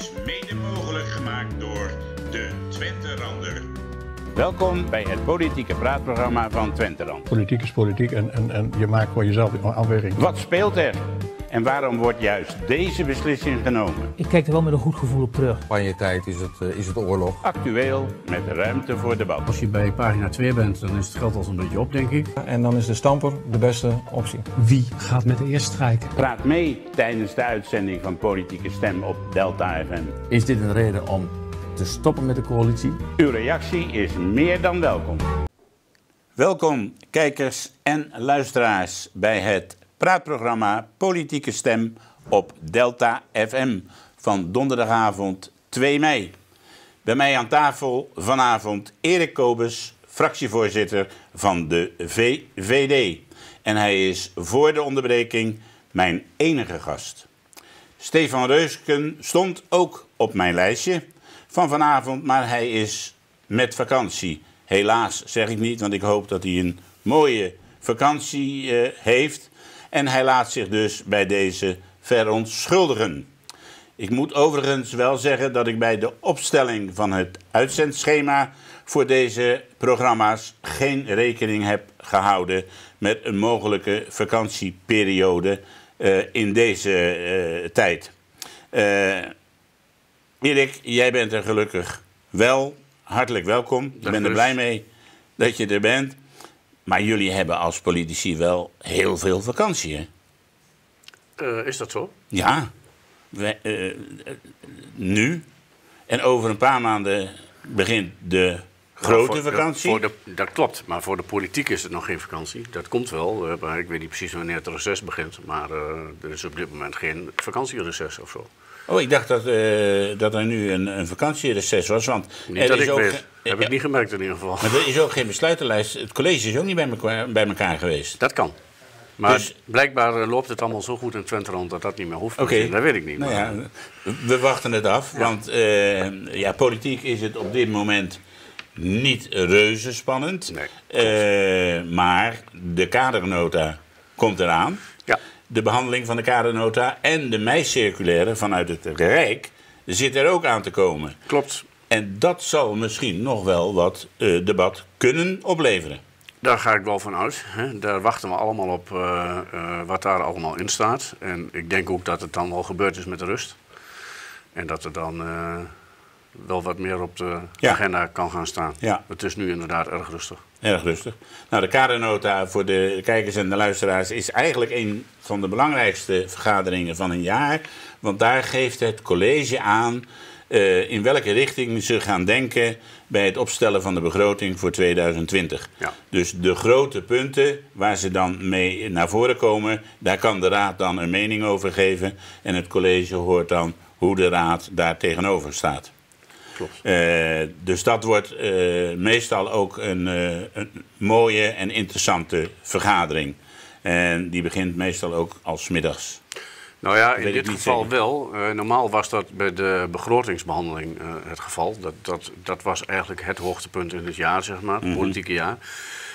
is mede mogelijk gemaakt door de Twenterander. Welkom bij het politieke praatprogramma van Twenterand. Politiek is politiek en je maakt voor jezelf een afweging. Wat speelt er? En waarom wordt juist deze beslissing genomen? Ik kijk er wel met een goed gevoel op terug. Campagnetijd is het oorlog. Actueel, met ruimte voor debat. Als je bij pagina 2 bent, dan is het geld al een beetje op, denk ik. En dan is de stamper de beste optie. Wie gaat met de eerste strijken? Praat mee tijdens de uitzending van Politieke Stem op Delta FM. Is dit een reden om te stoppen met de coalitie? Uw reactie is meer dan welkom. Welkom, kijkers en luisteraars, bij het praatprogramma Politieke Stem op Delta FM van donderdagavond 2 mei. Bij mij aan tafel vanavond Erik Kobes, fractievoorzitter van de VVD. En hij is voor de onderbreking mijn enige gast. Stefan Reusken stond ook op mijn lijstje van vanavond, maar hij is met vakantie. Helaas zeg ik niet, want ik hoop dat hij een mooie vakantie heeft. En hij laat zich dus bij deze verontschuldigen. Ik moet overigens wel zeggen dat ik bij de opstelling van het uitzendschema voor deze programma's geen rekening heb gehouden met een mogelijke vakantieperiode in deze tijd. Erik, jij bent er gelukkig wel. Hartelijk welkom. Ik ben er blij mee dat je er bent. Maar jullie hebben als politici wel heel veel vakantie, hè? Is dat zo? Ja. Nu. En over een paar maanden begint de grote vakantie. Dat klopt. Maar voor de politiek is het nog geen vakantie. Dat komt wel. Maar ik weet niet precies wanneer het reces begint. Maar er is op dit moment geen vakantiereces of zo. Oh, ik dacht dat er nu een vakantiereces was. Want niet dat ik weet. Heb ik niet gemerkt in ieder geval. Maar er is ook geen besluitenlijst. Het college is ook niet bij elkaar geweest. Dat kan. Maar dus blijkbaar loopt het allemaal zo goed in Twenterand dat dat niet meer hoeft. Okay. Dat weet ik niet. Nou maar ja, we wachten het af. Ja. Want ja, politiek is het op dit moment niet reuze spannend. Nee. Maar de kadernota komt eraan. Ja. De behandeling van de kadernota en de mei-circulaire vanuit het Rijk zit er ook aan te komen. Klopt. En dat zal misschien nog wel wat debat kunnen opleveren. Daar ga ik wel van uit. Hè. Daar wachten we allemaal op wat daar allemaal in staat. En ik denk ook dat het dan wel gebeurd is met de rust. En dat er dan wel wat meer op de agenda kan gaan staan. Ja. Het is nu inderdaad erg rustig. Erg rustig. Nou, de kadernota voor de kijkers en de luisteraars is eigenlijk een van de belangrijkste vergaderingen van een jaar. Want daar geeft het college aan in welke richting ze gaan denken bij het opstellen van de begroting voor 2020. Ja. Dus de grote punten waar ze dan mee naar voren komen, daar kan de raad dan een mening over geven. En het college hoort dan hoe de raad daar tegenover staat. Klopt. Dus dat wordt meestal ook een mooie en interessante vergadering. En die begint meestal ook als middags. Nou ja, in dit geval zeker wel. Normaal was dat bij de begrotingsbehandeling het geval. Dat was eigenlijk het hoogtepunt in het jaar, zeg maar, het politieke jaar.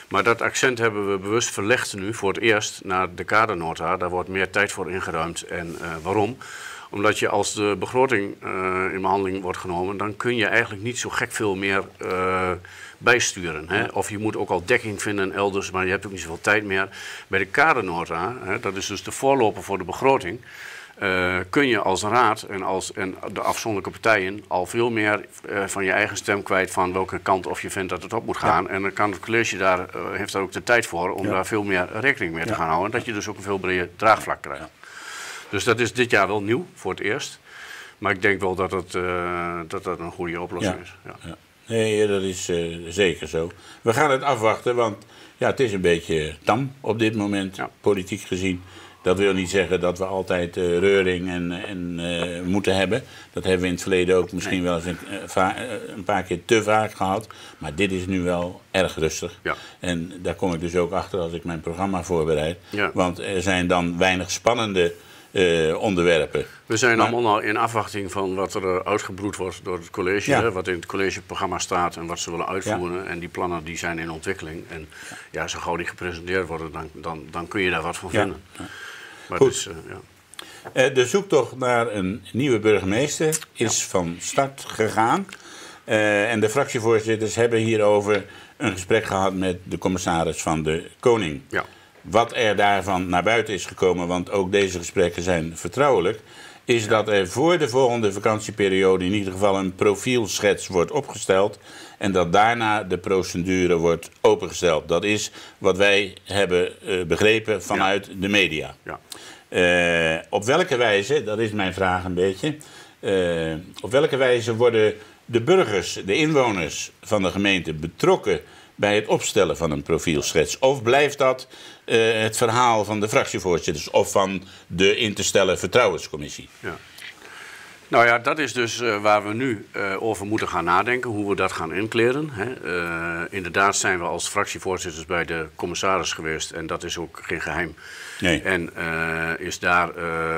Maar dat accent hebben we bewust verlegd nu voor het eerst naar de kadernota. Daar wordt meer tijd voor ingeruimd. En waarom? Omdat je als de begroting in behandeling wordt genomen, dan kun je eigenlijk niet zo gek veel meer bijsturen. Hè? Of je moet ook al dekking vinden elders, maar je hebt ook niet zoveel tijd meer. Bij de kadernota, hè, dat is dus de voorloper voor de begroting, kun je als raad en de afzonderlijke partijen al veel meer van je eigen stem kwijt van welke kant of je vindt dat het op moet gaan. Ja. En dan kan het college heeft daar ook de tijd voor om daar veel meer rekening mee te gaan houden. En dat je dus ook een veel breder draagvlak krijgt. Ja. Dus dat is dit jaar wel nieuw, voor het eerst. Maar ik denk wel dat dat een goede oplossing is. Ja. Ja. Nee, dat is zeker zo. We gaan het afwachten, want ja, het is een beetje tam op dit moment, politiek gezien. Dat wil niet zeggen dat we altijd reuring en moeten hebben. Dat hebben we in het verleden ook misschien wel eens een paar keer te vaak gehad. Maar dit is nu wel erg rustig. Ja. En daar kom ik dus ook achter als ik mijn programma voorbereid. Ja. Want er zijn dan weinig spannende onderwerpen. We zijn allemaal in afwachting van wat er uitgebroed wordt door het college. Ja. Hè, wat in het collegeprogramma staat en wat ze willen uitvoeren. Ja. En die plannen die zijn in ontwikkeling. En ja, zo gauw die gepresenteerd worden, dan kun je daar wat van vinden. Ja. Maar goed. Dus, De zoektocht naar een nieuwe burgemeester is van start gegaan. En de fractievoorzitters hebben hierover een gesprek gehad met de commissaris van de Koning. Ja. Wat er daarvan naar buiten is gekomen, want ook deze gesprekken zijn vertrouwelijk, is dat er voor de volgende vakantieperiode in ieder geval een profielschets wordt opgesteld en dat daarna de procedure wordt opengesteld. Dat is wat wij hebben begrepen vanuit de media. Ja. Op welke wijze, dat is mijn vraag een beetje, op welke wijze worden de burgers, de inwoners van de gemeente betrokken bij het opstellen van een profielschets? Of blijft dat het verhaal van de fractievoorzitters of van de in te stellen vertrouwenscommissie? Ja. Nou ja, dat is dus waar we nu over moeten gaan nadenken, hoe we dat gaan inkleden. Hè. Inderdaad zijn we als fractievoorzitters bij de commissaris geweest en dat is ook geen geheim. Nee. En is daar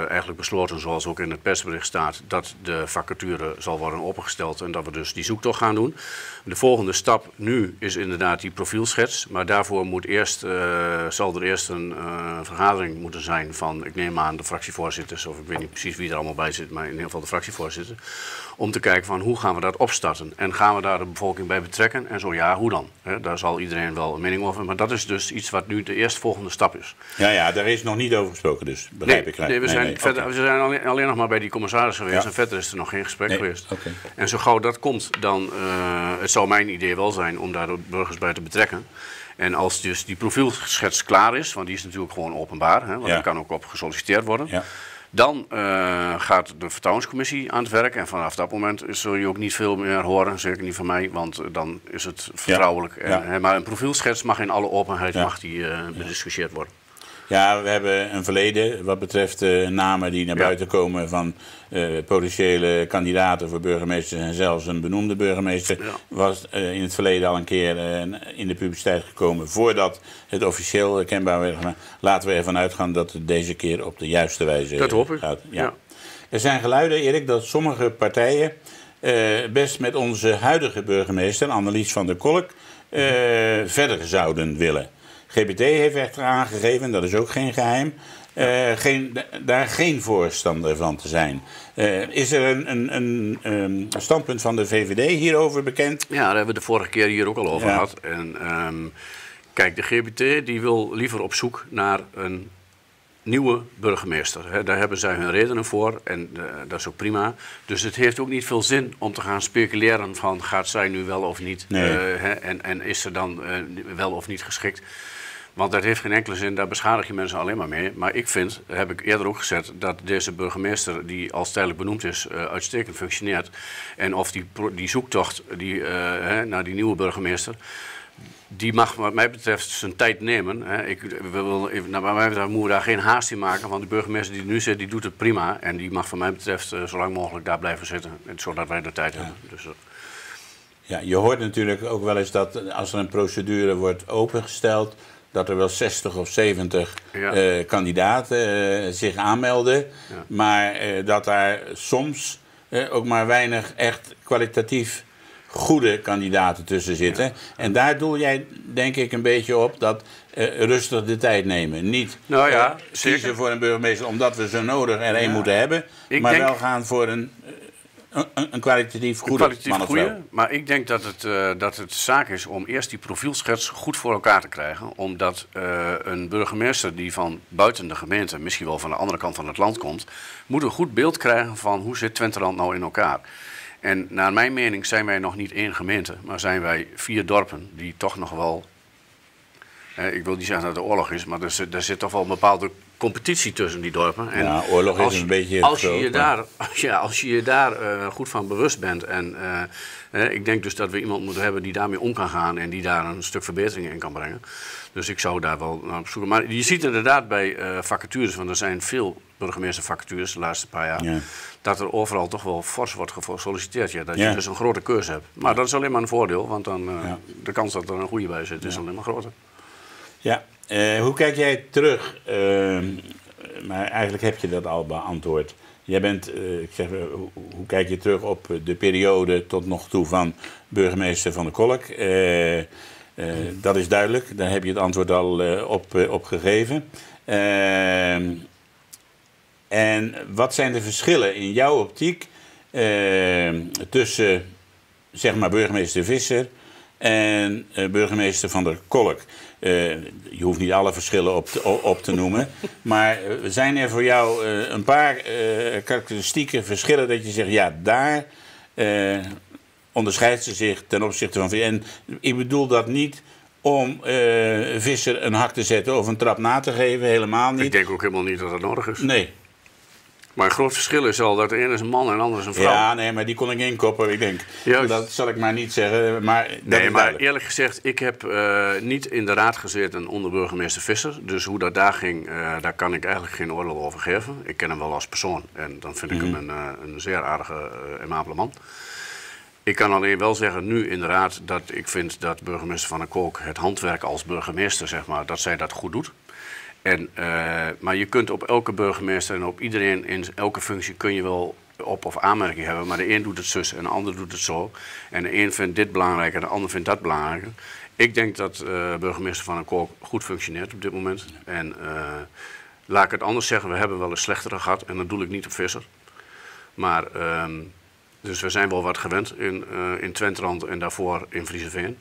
eigenlijk besloten, zoals ook in het persbericht staat, dat de vacature zal worden opengesteld en dat we dus die zoektocht gaan doen. De volgende stap nu is inderdaad die profielschets, maar daarvoor moet eerst, zal er eerst een vergadering moeten zijn van, ik neem aan de fractievoorzitters, of ik weet niet precies wie er allemaal bij zit, maar in ieder geval de fractievoorzitter, om te kijken van hoe gaan we dat opstarten en gaan we daar de bevolking bij betrekken en zo ja, hoe dan? He, daar zal iedereen wel een mening over, maar dat is dus iets wat nu de eerstvolgende stap is. Ja, ja, daar is nog niet over gesproken dus, begrijp ik. Nee, we zijn alleen nog maar bij die commissaris geweest en verder is er nog geen gesprek geweest. Okay. En zo gauw dat komt, dan, het zou mijn idee wel zijn om daar de burgers bij te betrekken. En als dus die profielschets klaar is, want die is natuurlijk gewoon openbaar, hè, want daar kan ook op gesolliciteerd worden. Ja. Dan gaat de vertrouwenscommissie aan het werk. En vanaf dat moment zul je ook niet veel meer horen. Zeker niet van mij, want dan is het vertrouwelijk. Ja. En, maar een profielschets mag in alle openheid mag die, bediscussieerd worden. Ja, we hebben een verleden wat betreft namen die naar buiten komen van potentiële kandidaten voor burgemeester en zelfs een benoemde burgemeester. Ja. Was in het verleden al een keer in de publiciteit gekomen voordat het officieel kenbaar werd gemaakt. Laten we ervan uitgaan dat het deze keer op de juiste wijze gaat. Dat hoop ik. Ja. Ja. Er zijn geluiden, Erik, dat sommige partijen best met onze huidige burgemeester, Annelies van der Kolk, verder zouden willen. GBT heeft echter aangegeven, dat is ook geen geheim, daar geen voorstander van te zijn. Is er een standpunt van de VVD hierover bekend? Ja, daar hebben we de vorige keer hier ook al over gehad. En, kijk, de GBT die wil liever op zoek naar een nieuwe burgemeester. He, daar hebben zij hun redenen voor en dat is ook prima. Dus het heeft ook niet veel zin om te gaan speculeren van gaat zij nu wel of niet. Nee. En is ze dan wel of niet geschikt. Want dat heeft geen enkele zin, daar beschadig je mensen alleen maar mee. Maar ik vind, heb ik eerder ook gezegd, dat deze burgemeester die als tijdelijk benoemd is, uitstekend functioneert. En of die zoektocht die, naar die nieuwe burgemeester, die mag wat mij betreft zijn tijd nemen. Moeten we daar geen haast in maken. Want de burgemeester die nu zit, die doet het prima. En die mag van mij betreft zo lang mogelijk daar blijven zitten. Zodat wij de tijd hebben. Dus, ja, je hoort natuurlijk ook wel eens dat als er een procedure wordt opengesteld, dat er wel 60 of 70 kandidaten zich aanmelden. Ja. Maar dat daar soms ook maar weinig echt kwalitatief goede kandidaten tussen zitten. Ja. En daar doel jij denk ik een beetje op dat rustig de tijd nemen. Niet kiezen voor een burgemeester omdat we zo nodig er één moeten hebben. Wel gaan voor een kwalitatief goede. Maar ik denk dat het zaak is om eerst die profielschets goed voor elkaar te krijgen. Omdat een burgemeester die van buiten de gemeente, misschien wel van de andere kant van het land komt, moet een goed beeld krijgen van hoe zit Twenterand nou in elkaar. En naar mijn mening zijn wij nog niet één gemeente, maar zijn wij 4 dorpen die toch nog wel, ik wil niet zeggen dat het oorlog is, maar er zit toch wel een bepaalde competitie tussen die dorpen. En ja, oorlog is een beetje als je je daar goed van bewust bent. En ik denk dus dat we iemand moeten hebben die daarmee om kan gaan en die daar een stuk verbetering in kan brengen. Dus ik zou daar wel naar op zoeken. Maar je ziet inderdaad bij vacatures, want er zijn veel burgemeestervacatures de laatste paar jaar, dat er overal toch wel fors wordt gesolliciteerd. Ja, dat je dus een grote keuze hebt. Maar dat is alleen maar een voordeel, want dan, de kans dat er een goede bij zit is alleen maar groter. Ja. Hoe kijk jij terug, maar eigenlijk heb je dat al beantwoord. Jij bent, hoe kijk je terug op de periode tot nog toe van burgemeester van der Kolk? Dat is duidelijk, daar heb je het antwoord al op gegeven. En wat zijn de verschillen in jouw optiek tussen, zeg maar, burgemeester Visser en burgemeester van der Kolk? Je hoeft niet alle verschillen op te noemen. Maar zijn er voor jou een paar karakteristieke verschillen dat je zegt, ja, daar onderscheidt ze zich ten opzichte van Visser? En ik bedoel dat niet om Visser een hak te zetten of een trap na te geven, helemaal niet. Ik denk ook helemaal niet dat dat nodig is. Nee. Maar een groot verschil is al dat de ene is een man en de ander is een vrouw. Ja, nee, maar die kon ik inkoppen, ik denk. Juist. Dat zal ik maar niet zeggen. Maar nee, maar eerlijk gezegd, ik heb niet in de raad gezeten onder burgemeester Visser. Dus hoe dat daar ging, daar kan ik eigenlijk geen oordeel over geven. Ik ken hem wel als persoon en dan vind ik hem een zeer aardige en amabele man. Ik kan alleen wel zeggen nu inderdaad dat ik vind dat burgemeester van der Kolk het handwerk als burgemeester, zeg maar, dat zij dat goed doet. En, maar je kunt op elke burgemeester en op iedereen in elke functie kun je wel op- of aanmerking hebben. Maar de een doet het zus en de ander doet het zo. En de een vindt dit belangrijk en de ander vindt dat belangrijk. Ik denk dat burgemeester van der Kolk goed functioneert op dit moment. En laat ik het anders zeggen, we hebben wel een slechtere gehad. En dat doe ik niet op Visser. Maar, dus we zijn wel wat gewend in Twenterand en daarvoor in Vriezenveen.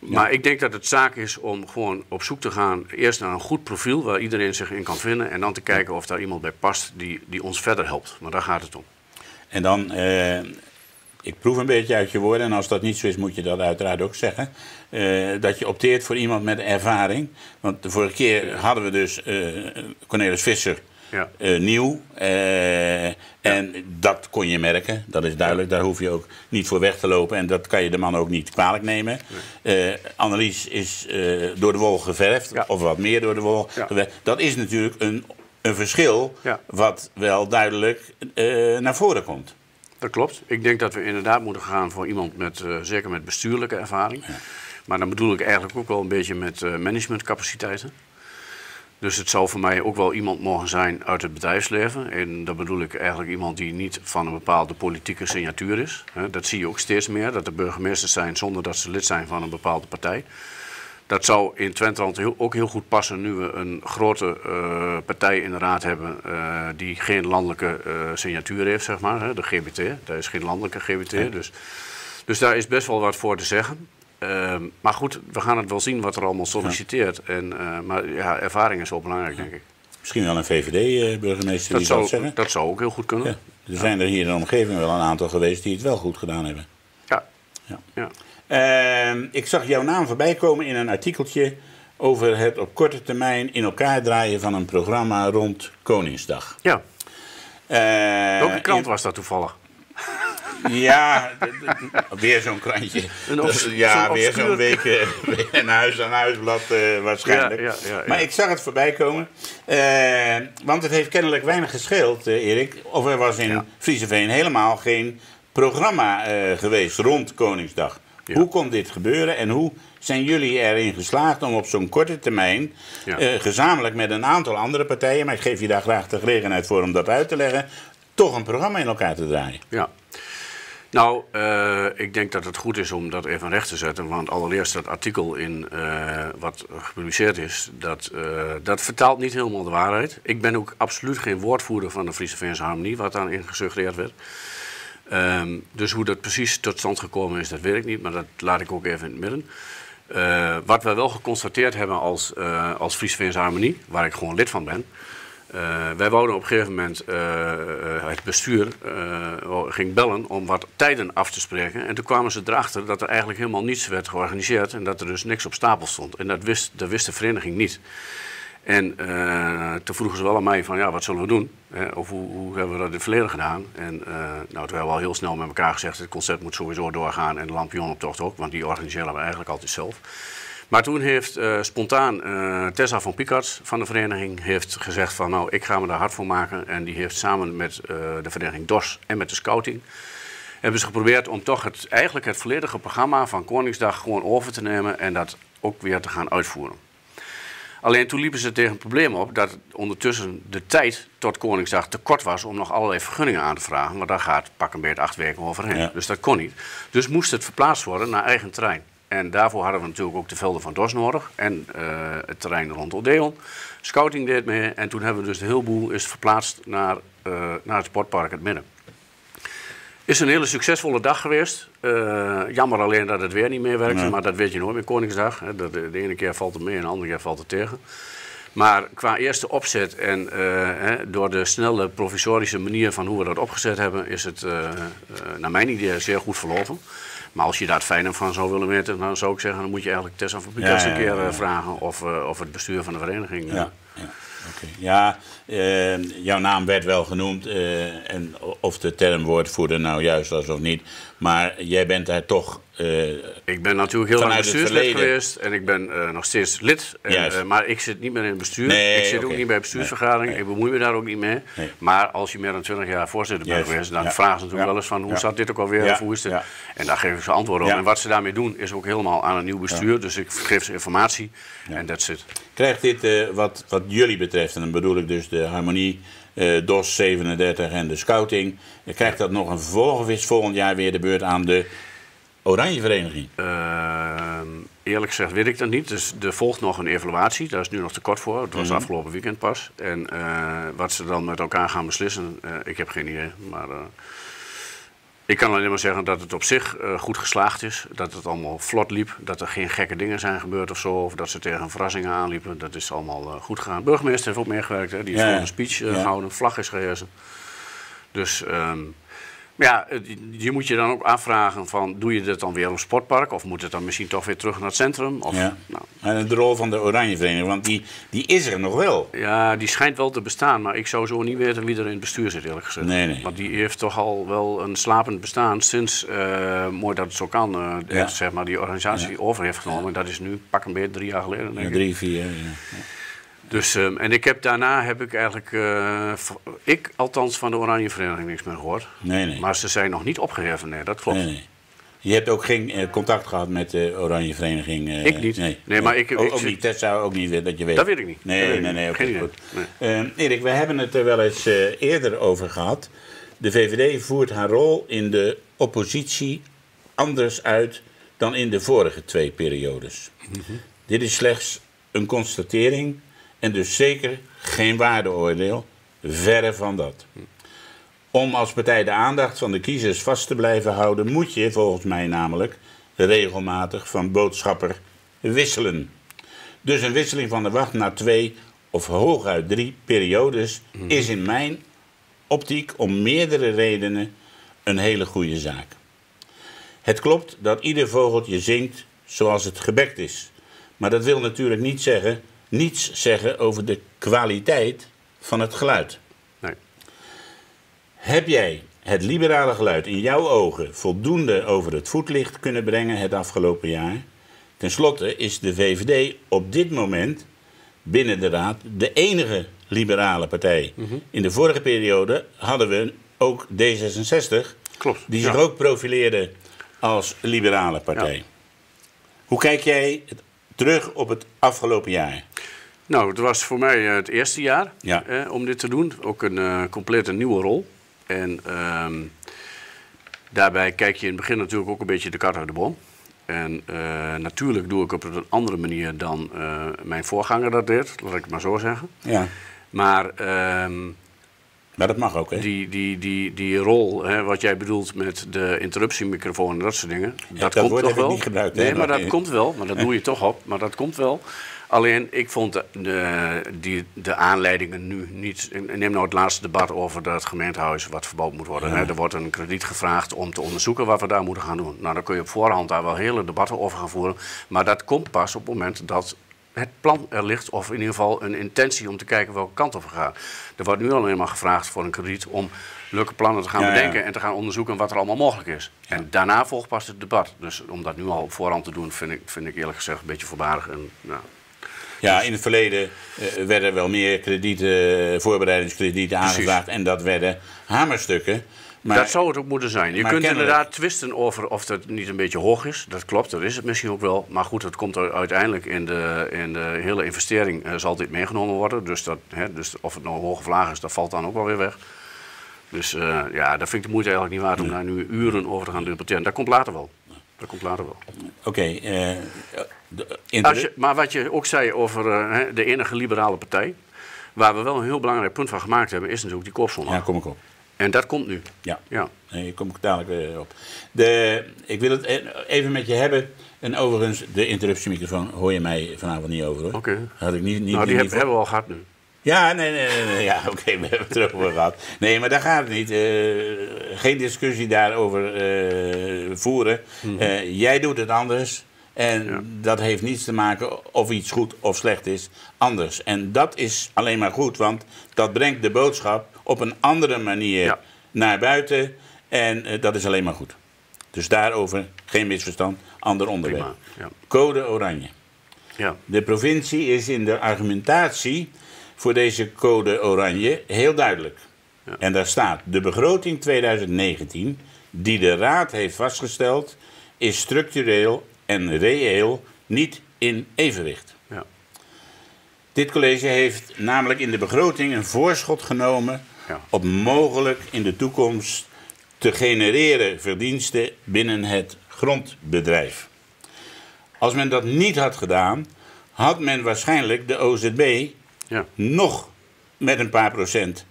Ja. Maar ik denk dat het zaak is om gewoon op zoek te gaan eerst naar een goed profiel waar iedereen zich in kan vinden. En dan te kijken of daar iemand bij past die ons verder helpt. Maar daar gaat het om. En dan, ik proef een beetje uit je woorden. En als dat niet zo is, moet je dat uiteraard ook zeggen. Dat je opteert voor iemand met ervaring. Want de vorige keer hadden we dus Cornelis Visser. Ja. Nieuw. En dat kon je merken. Dat is duidelijk. Daar hoef je ook niet voor weg te lopen. En dat kan je de man ook niet kwalijk nemen. Nee. Annelies is door de wol geverfd. Ja. Of wat meer door de wol. Ja. Dat is natuurlijk een verschil. Ja. Wat wel duidelijk naar voren komt. Dat klopt. Ik denk dat we inderdaad moeten gaan voor iemand met, zeker met bestuurlijke ervaring. Ja. Maar dan bedoel ik eigenlijk ook wel een beetje met managementcapaciteiten. Dus het zou voor mij ook wel iemand mogen zijn uit het bedrijfsleven. En dat bedoel ik eigenlijk iemand die niet van een bepaalde politieke signatuur is. Dat zie je ook steeds meer, dat er burgemeesters zijn zonder dat ze lid zijn van een bepaalde partij. Dat zou in Twenterand ook heel goed passen nu we een grote partij in de raad hebben die geen landelijke signatuur heeft, zeg maar. De GBT, daar is geen landelijke GBT. Ja. Dus daar is best wel wat voor te zeggen. Maar goed, we gaan het wel zien wat er allemaal solliciteert. Ja. Maar ja, ervaring is wel belangrijk, denk ik. Misschien wel een VVD-burgemeester die dat zeggen. Dat zou ook heel goed kunnen. Ja. Er zijn er hier in de omgeving wel een aantal geweest die het wel goed gedaan hebben. Ja. Ik zag jouw naam voorbij komen in een artikeltje over het op korte termijn in elkaar draaien van een programma rond Koningsdag. Ja. Welke krant was dat toevallig? Ja, weer zo'n krantje. Weer zo'n week een huis-aan-huisblad waarschijnlijk. Ja. Maar ik zag het voorbij komen. Want het heeft kennelijk weinig gescheeld, Erik. Of er was in Vriezenveen helemaal geen programma geweest rond Koningsdag. Ja. Hoe kon dit gebeuren en hoe zijn jullie erin geslaagd om op zo'n korte termijn, gezamenlijk met een aantal andere partijen, maar ik geef je daar graag de gelegenheid voor om dat uit te leggen, toch een programma in elkaar te draaien? Ja. Nou, ik denk dat het goed is om dat even recht te zetten. Want allereerst dat artikel in wat gepubliceerd is, dat vertaalt niet helemaal de waarheid. Ik ben ook absoluut geen woordvoerder van de Vriezenveense Harmonie, wat daarin gesuggereerd werd. Dus hoe dat precies tot stand gekomen is, dat weet ik niet. Maar dat laat ik ook even in het midden. Wat wij wel geconstateerd hebben als Vriezenveense Harmonie, waar ik gewoon lid van ben. Wij wouden op een gegeven moment, het bestuur ging bellen om wat tijden af te spreken. En toen kwamen ze erachter dat er eigenlijk helemaal niets werd georganiseerd en dat er dus niks op stapel stond. En dat wist de vereniging niet. En toen vroegen ze wel aan mij van, ja, wat zullen we doen? Of hoe hebben we dat in het verleden gedaan? En nou, toen hebben we al heel snel met elkaar gezegd, het concert moet sowieso doorgaan en de lampionoptocht ook, want die organiseren we eigenlijk altijd zelf. Maar toen heeft spontaan Tessa van Piekerts van de vereniging heeft gezegd van, nou, ik ga me daar hard voor maken. En die heeft samen met de vereniging DOS en met de scouting hebben ze geprobeerd om toch eigenlijk het volledige programma van Koningsdag gewoon over te nemen en dat ook weer te gaan uitvoeren. Alleen toen liepen ze tegen een probleem op dat ondertussen de tijd tot Koningsdag te kort was om nog allerlei vergunningen aan te vragen. Want daar gaat pak een beetje 8 weken overheen. Ja. Dus dat kon niet. Dus moest het verplaatst worden naar eigen terrein. En daarvoor hadden we natuurlijk ook de velden van DOS nodig en het terrein rond Odeon. Scouting deed mee en toen hebben we dus de hele boel is verplaatst naar het sportpark het midden. Is een hele succesvolle dag geweest. Jammer alleen dat het weer niet meer werkte, maar dat weet je nooit met Koningsdag. De ene keer valt het mee en de andere keer valt het tegen. Maar qua eerste opzet en door de snelle provisorische manier van hoe we dat opgezet hebben, is het naar mijn idee zeer goed verlopen. Maar als je daar het fijner van zou willen weten, dan zou ik zeggen, dan moet je eigenlijk Tessa van Piekerts een keer vragen of het bestuur van de vereniging. Okay. Ja, jouw naam werd wel genoemd en of de term woordvoerder nou juist was of niet, maar jij bent daar toch... ik ben natuurlijk heel lang bestuurslid geweest en ik ben nog steeds lid, en, maar ik zit niet meer in het bestuur. Nee, ik zit ook niet bij bestuursvergaderingen, ik bemoei me daar ook niet mee. Nee. Maar als je meer dan 20 jaar voorzitter bent geweest, dan vragen ze natuurlijk wel eens van hoe zat dit ook alweer of hoe is dit? En daar geef ik ze antwoorden op. En wat ze daarmee doen is ook helemaal aan een nieuw bestuur, dus ik geef ze informatie en that's it. Krijgt dit wat jullie betreft, en dan bedoel ik dus de harmonie, DOS 37 en de scouting, krijgt dat nog een vervolg of is volgend jaar weer de beurt aan de Oranjevereniging? Eerlijk gezegd weet ik dat niet. Dus er volgt nog een evaluatie. Daar is nu nog te kort voor. Het was afgelopen weekend pas. En wat ze dan met elkaar gaan beslissen, ik heb geen idee. Maar ik kan alleen maar zeggen dat het op zich goed geslaagd is. Dat het allemaal vlot liep. Dat er geen gekke dingen zijn gebeurd of zo. Of dat ze tegen verrassingen aanliepen. Dat is allemaal goed gegaan. Burgemeester heeft ook meegewerkt. Hè. Die is voor een speech gehouden. Vlag is gehezen. Dus... ja, je moet je dan ook afvragen van, doe je dit dan weer op het sportpark? Of moet het dan misschien toch weer terug naar het centrum? Of, nou. En de rol van de Oranjevereniging, want die is er nog wel. Ja, die schijnt wel te bestaan, maar ik zou zo niet weten wie er in het bestuur zit, eerlijk gezegd. Nee. Want die heeft toch al wel een slapend bestaan sinds, mooi dat het zo kan, zeg maar, die organisatie over heeft genomen. En dat is nu pak een beetje 3 jaar geleden, denk ik. 3, 4 jaar, Dus, en ik heb, daarna heb ik eigenlijk, ik althans van de Oranjevereniging niks meer gehoord. Nee. Maar ze zijn nog niet opgeheven, dat klopt. Nee. Je hebt ook geen contact gehad met de Oranjevereniging? Ik niet. Nee, maar ik... ook niet, Tessa ook niet, dat je weet. Dat weet ik niet. Nee, oké, goed. Nee. Erik, we hebben het er wel eens eerder over gehad. De VVD voert haar rol in de oppositie anders uit dan in de vorige 2 periodes. Dit is slechts een constatering... En dus zeker geen waardeoordeel, verre van dat. Om als partij de aandacht van de kiezers vast te blijven houden... moet je volgens mij namelijk regelmatig van boodschapper wisselen. Dus een wisseling van de wacht naar 2 of hooguit 3 periodes... is in mijn optiek om meerdere redenen een hele goede zaak. Het klopt dat ieder vogeltje zingt zoals het gebekt is. Maar dat wil natuurlijk niet zeggen... niets zeggen over de kwaliteit van het geluid. Nee. Heb jij het liberale geluid in jouw ogen voldoende over het voetlicht kunnen brengen het afgelopen jaar? Ten slotte is de VVD op dit moment binnen de Raad de enige liberale partij. In de vorige periode hadden we ook D66, die zich ook profileerde als liberale partij. Hoe kijk jij terug op het afgelopen jaar? Nou, het was voor mij het eerste jaar om dit te doen. Ook een compleet nieuwe rol. En daarbij kijk je in het begin natuurlijk ook een beetje de kat uit de boom. En natuurlijk doe ik op een andere manier dan mijn voorganger dat deed. Laat ik het maar zo zeggen. Maar... maar dat mag ook, hè? Die rol, hè, wat jij bedoelt met de interruptiemicrofoon en dat soort dingen... dat komt toch wel. Niet gebruikt, nee, maar dat komt wel. Maar dat doe je toch op. Maar dat komt wel. Alleen, ik vond de aanleidingen nu niet... Neem nou het laatste debat over dat gemeentehuis wat verbouwd moet worden. Er wordt een krediet gevraagd om te onderzoeken wat we daar moeten gaan doen. Nou, dan kun je op voorhand daar wel hele debatten over gaan voeren. Maar dat komt pas op het moment dat... het plan er ligt, of in ieder geval een intentie om te kijken welke kant op we gaan. Er wordt nu alleen maar gevraagd voor een krediet om leuke plannen te gaan bedenken... en te gaan onderzoeken wat er allemaal mogelijk is. En daarna volgt pas het debat. Dus om dat nu al op voorhand te doen, vind ik eerlijk gezegd een beetje voorbarig. En, ja, in het verleden werden wel meer kredieten, voorbereidingskredieten aangevraagd... en dat werden hamerstukken. Maar, dat zou het ook moeten zijn. Je kunt inderdaad twisten over of dat niet een beetje hoog is. Dat klopt, dat is het misschien ook wel. Maar goed, dat komt er uiteindelijk in de hele investering zal dit meegenomen worden. Dus, dus of het nou hoog of laag is, dat valt dan ook wel weer weg. Dus ja, dat vind ik de moeite eigenlijk niet waard om daar nu uren over te gaan debatteren. Dat komt later wel. Maar wat je ook zei over de enige liberale partij, waar we wel een heel belangrijk punt van gemaakt hebben, is natuurlijk die koopzondag. Ja, kom ik op. En dat komt nu. Ja, ja. Daar kom ik dadelijk weer op. Ik wil het even met je hebben. En overigens, de interruptiemicrofoon hoor je mij vanavond niet over. Oké. Had ik niet. Nou, hebben we al gehad nu. Ja, nee. Ja, oké, we hebben het erover gehad. Nee, maar daar gaat het niet. Geen discussie daarover voeren. Jij doet het anders. En dat heeft niets te maken of iets goed of slecht is. Anders. En dat is alleen maar goed. Want dat brengt de boodschap op een andere manier naar buiten. En dat is alleen maar goed. Dus daarover geen misverstand. Ander onderwerp. Prima, Code Oranje. Ja. De provincie is in de argumentatie voor deze Code Oranje heel duidelijk. Ja. En daar staat: de begroting 2019 die de Raad heeft vastgesteld is structureel en reëel niet in evenwicht. Ja. Dit college heeft namelijk in de begroting een voorschot genomen op mogelijk in de toekomst te genereren verdiensten binnen het grondbedrijf. Als men dat niet had gedaan, had men waarschijnlijk de OZB nog met een paar procenten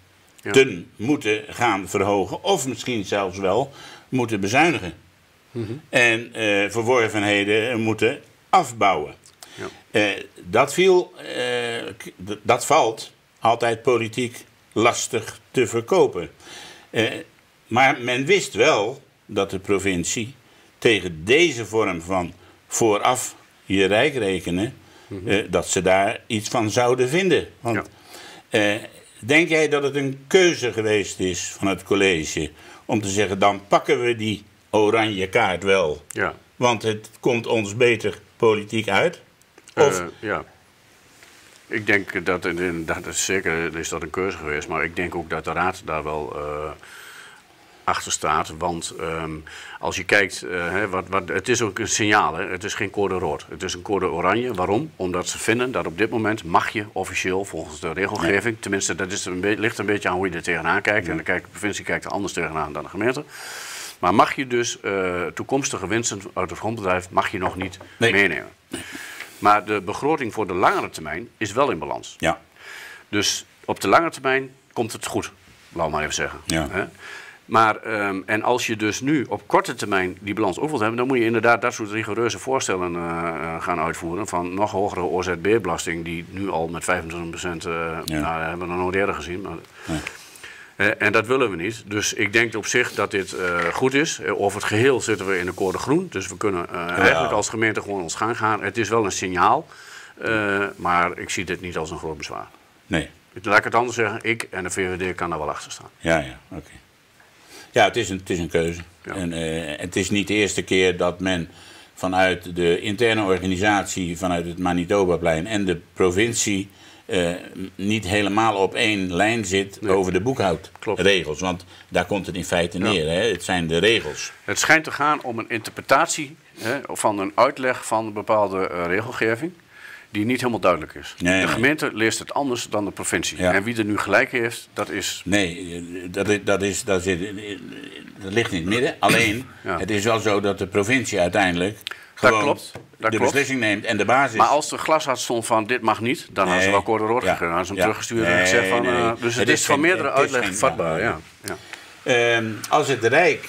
moeten gaan verhogen, of misschien zelfs wel moeten bezuinigen. En verworvenheden moeten afbouwen. Ja. Dat valt altijd politiek lastig te verkopen. Maar men wist wel dat de provincie tegen deze vorm van vooraf je rijk rekenen, dat ze daar iets van zouden vinden. Want, denk jij dat het een keuze geweest is van het college om te zeggen: dan pakken we die oranje kaart wel, want het komt ons beter politiek uit? Of... Ik denk dat, zeker is dat een keuze geweest, maar ik denk ook dat de Raad daar wel achter staat. Want als je kijkt, het is ook een signaal, hè? Het is geen code rood, het is een code oranje. Waarom? Omdat ze vinden dat op dit moment mag je officieel volgens de regelgeving, tenminste dat is ligt een beetje aan hoe je er tegenaan kijkt. En de provincie kijkt er anders tegenaan dan de gemeente. Maar mag je dus toekomstige winsten uit het grondbedrijf mag je nog niet meenemen. Maar de begroting voor de langere termijn is wel in balans. Ja. Dus op de lange termijn komt het goed, laat maar even zeggen. Ja. Hè? Maar, en als je dus nu op korte termijn die balans op wilt hebben, dan moet je inderdaad dat soort rigoureuze voorstellen gaan uitvoeren. Van nog hogere OZB-belasting, die nu al met 25%, hebben we nog nooit eerder gezien. Maar, en dat willen we niet. Dus ik denk op zich dat dit goed is. Over het geheel zitten we in de code groen. Dus we kunnen eigenlijk als gemeente gewoon ons gang gaan. Het is wel een signaal. Maar ik zie dit niet als een groot bezwaar. Nee. Laat ik het anders zeggen. Ik en de VVD kan daar wel achter staan. Ja, oké. Okay. Ja, het is een keuze. Ja. En, het is niet de eerste keer dat men vanuit de interne organisatie, vanuit het Manitobaplein en de provincie niet helemaal op één lijn zit over de boekhoudregels. Want daar komt het in feite neer. Hè? Het zijn de regels. Het schijnt te gaan om een interpretatie van een uitleg van een bepaalde regelgeving die niet helemaal duidelijk is. Nee, de gemeente leest het anders dan de provincie. Ja. En wie er nu gelijk heeft, dat is... Nee, dat ligt in het midden. Alleen, het is wel zo dat de provincie uiteindelijk Dat klopt. Beslissing neemt en de basis. Maar als de glasarts stond van dit mag niet, dan hadden ze wel code rood gegaan. Dan hadden ze hem teruggestuurd en gezegd van... Dus het is van meerdere uitleggen vatbaar. Ja. Als het Rijk...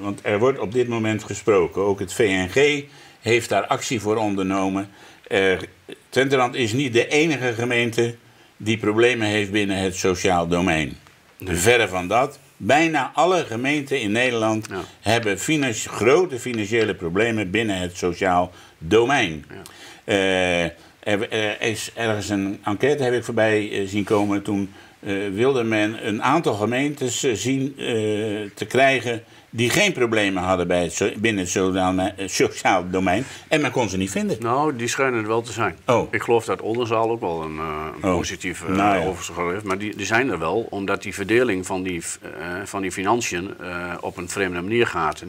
want er wordt op dit moment gesproken. Ook het VNG heeft daar actie voor ondernomen. Twenterand is niet de enige gemeente die problemen heeft binnen het sociaal domein. Verre van dat. Bijna alle gemeenten in Nederland hebben grote financiële problemen binnen het sociaal domein. Ja. Er is ergens een enquête, heb ik voorbij zien komen. Toen wilde men een aantal gemeentes zien te krijgen die geen problemen hadden binnen het sociaal domein. En men kon ze niet vinden. Nou, die schijnen er wel te zijn. Oh. Ik geloof dat Oldenzaal ook wel een positieve overschot heeft. Maar die zijn er wel, omdat die verdeling van die financiën op een vreemde manier gaat.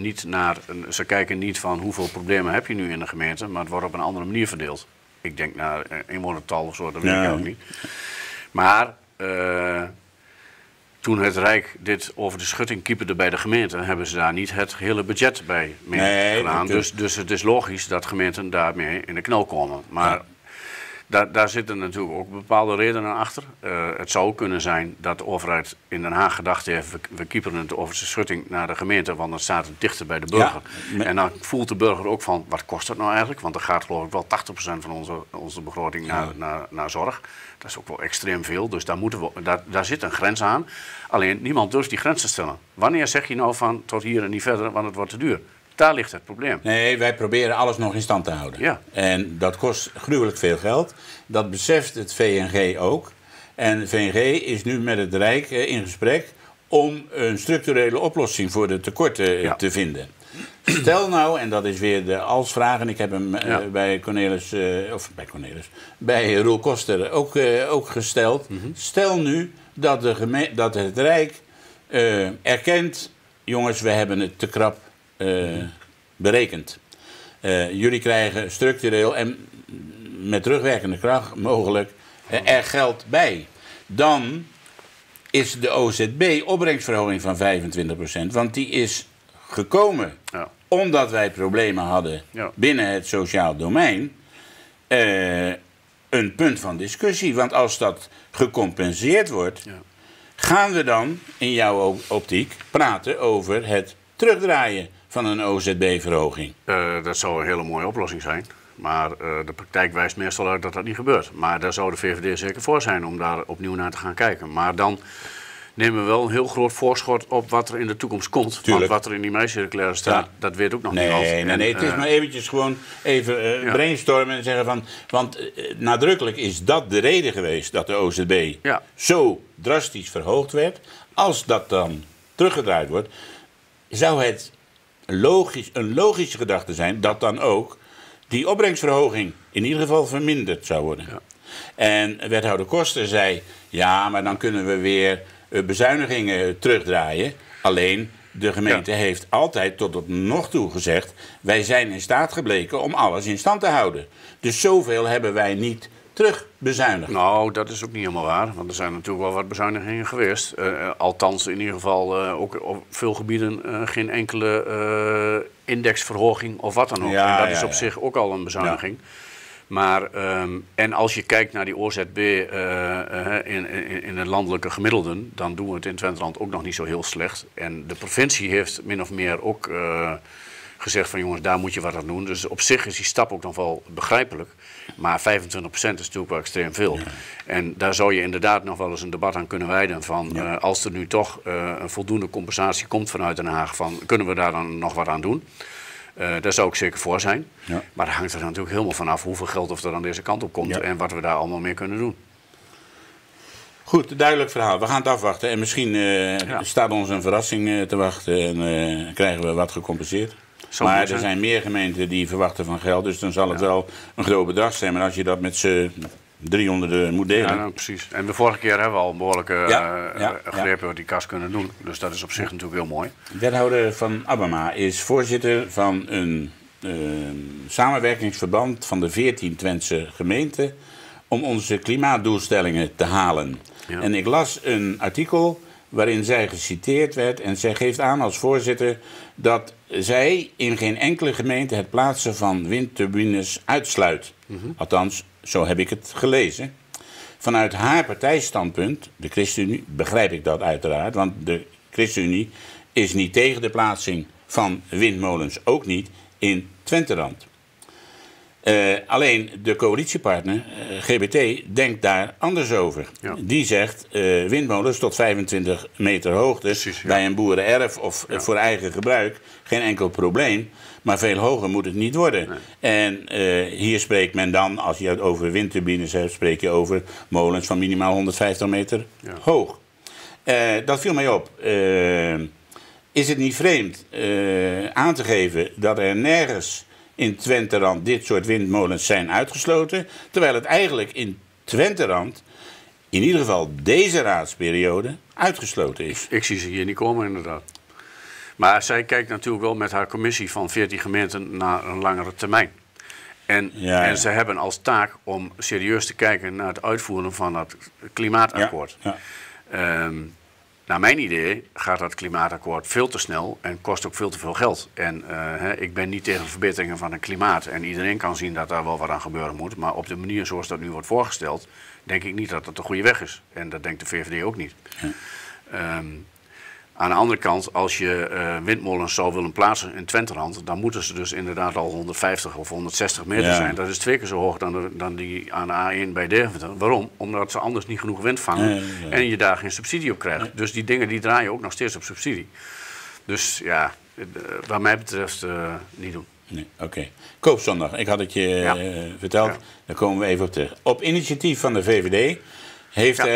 Ze kijken niet van hoeveel problemen heb je nu in de gemeente, maar het wordt op een andere manier verdeeld. Ik denk naar inwonertal of zo, dat weet ik ook niet. Maar... Toen het Rijk dit over de schutting kieperde bij de gemeente, hebben ze daar niet het hele budget bij meegedaan. Nee, dus het is logisch dat gemeenten daarmee in de knel komen. Maar ja. Daar zitten natuurlijk ook bepaalde redenen achter. Het zou kunnen zijn dat de overheid in Den Haag gedacht heeft, we kieperen het over de schutting naar de gemeente, want dan staat het dichter bij de burger. Ja, en dan voelt de burger ook van, wat kost dat nou eigenlijk? Want er gaat geloof ik wel 80% van onze begroting naar zorg. Dat is ook wel extreem veel, dus daar zit een grens aan. Alleen niemand durft die grens te stellen. Wanneer zeg je nou van tot hier en niet verder, want het wordt te duur? Daar ligt het probleem. Nee, wij proberen alles nog in stand te houden. Ja. En dat kost gruwelijk veel geld. Dat beseft het VNG ook. En de VNG is nu met het Rijk in gesprek om een structurele oplossing voor de tekorten te vinden. Stel nou, en dat is weer de als-vraag, en ik heb hem bij Roel Koster ook gesteld. Mm-hmm. Stel nu dat, dat het Rijk erkent, jongens, we hebben het te krap berekend. Jullie krijgen structureel en met terugwerkende kracht mogelijk er geld bij. Dan is de OZB opbrengstverhoging van 25%, want die is gekomen omdat wij problemen hadden binnen het sociaal domein. Een punt van discussie, want als dat gecompenseerd wordt, gaan we dan in jouw optiek praten over het terugdraaien van een OZB-verhoging? Dat zou een hele mooie oplossing zijn. Maar de praktijk wijst meestal uit dat dat niet gebeurt. Maar daar zou de VVD zeker voor zijn om daar opnieuw naar te gaan kijken. Maar dan nemen we wel een heel groot voorschot op wat er in de toekomst komt. Tuurlijk. Want wat er in die meisjescirculaire staat, dat weet ook nog niet af. Nee, het is maar eventjes gewoon even brainstormen en zeggen van... Want nadrukkelijk is dat de reden geweest dat de OZB zo drastisch verhoogd werd. Als dat dan teruggedraaid wordt, zou het een logische gedachte zijn dat dan ook die opbrengstverhoging in ieder geval verminderd zou worden. Ja. En wethouder Koster zei, ja, maar dan kunnen we weer bezuinigingen terugdraaien. Alleen, de gemeente heeft altijd tot op nog toe gezegd, wij zijn in staat gebleken om alles in stand te houden. Dus zoveel hebben wij niet terugbezuinigen. Nou, dat is ook niet helemaal waar. Want er zijn natuurlijk wel wat bezuinigingen geweest. Althans, in ieder geval ook op veel gebieden geen enkele indexverhoging of wat dan ook. Ja, en dat is op zich ook al een bezuiniging. Ja. Maar, en als je kijkt naar die OZB in de landelijke gemiddelden, dan doen we het in Twenterand ook nog niet zo heel slecht. En de provincie heeft min of meer ook gezegd van jongens, daar moet je wat aan doen. Dus op zich is die stap ook nog wel begrijpelijk. Maar 25% is natuurlijk wel extreem veel. Ja. En daar zou je inderdaad nog wel eens een debat aan kunnen wijden. Van, als er nu toch een voldoende compensatie komt vanuit Den Haag, van, kunnen we daar dan nog wat aan doen? Daar zou ik zeker voor zijn. Ja. Maar dat hangt er natuurlijk helemaal vanaf hoeveel geld of er aan deze kant op komt. Ja. En wat we daar allemaal mee kunnen doen. Goed, duidelijk verhaal. We gaan het afwachten. En misschien staat ons een verrassing te wachten. En krijgen we wat gecompenseerd. Maar er zijn meer gemeenten die verwachten van geld, dus dan zal het wel een groot bedrag zijn. Maar als je dat met z'n 300 moet delen. Ja, nou, precies. En de vorige keer hebben we al een behoorlijke greep uit die kas kunnen doen. Dus dat is op zich natuurlijk heel mooi. Wethouder van Abama is voorzitter van een samenwerkingsverband van de 14 Twentse gemeenten om onze klimaatdoelstellingen te halen. Ja. En ik las een artikel waarin zij geciteerd werd en zij geeft aan als voorzitter dat zij in geen enkele gemeente het plaatsen van windturbines uitsluit. Mm-hmm. Althans, zo heb ik het gelezen. Vanuit haar partijstandpunt, de ChristenUnie, begrijp ik dat uiteraard, want de ChristenUnie is niet tegen de plaatsing van windmolens, ook niet in Twenterand. Alleen de coalitiepartner, GBT, denkt daar anders over. Ja. Die zegt windmolens tot 25 meter hoogte, precies, bij een boerenerf of voor eigen gebruik, geen enkel probleem. Maar veel hoger moet het niet worden. Nee. En hier spreekt men dan, als je het over windturbines hebt, spreek je over molens van minimaal 150 meter hoog. Dat viel mij op. Is het niet vreemd aan te geven dat er nergens in Twenterand dit soort windmolens zijn uitgesloten, terwijl het eigenlijk in Twenterand, in ieder geval deze raadsperiode, uitgesloten is? Ik zie ze hier niet komen, inderdaad. Maar zij kijkt natuurlijk wel met haar commissie van 14 gemeenten naar een langere termijn. En ze hebben als taak om serieus te kijken naar het uitvoeren van dat klimaatakkoord. Ja. Ja. Naar mijn idee gaat dat klimaatakkoord veel te snel en kost ook veel te veel geld. En ik ben niet tegen verbeteringen van het klimaat. En iedereen kan zien dat daar wel wat aan gebeuren moet. Maar op de manier zoals dat nu wordt voorgesteld, denk ik niet dat dat de goede weg is. En dat denkt de VVD ook niet. Ja. Aan de andere kant, als je windmolens zou willen plaatsen in Twenterand, dan moeten ze dus inderdaad al 150 of 160 meter zijn. Dat is 2 keer zo hoog dan die aan de A1 bij Deventer. Waarom? Omdat ze anders niet genoeg wind vangen en je daar geen subsidie op krijgt. Dus die dingen die draaien ook nog steeds op subsidie. Dus ja, wat mij betreft niet doen. Nee, oké. Koopzondag, ik had het je verteld. Ja. Daar komen we even op terug. Op initiatief van de VVD heeft...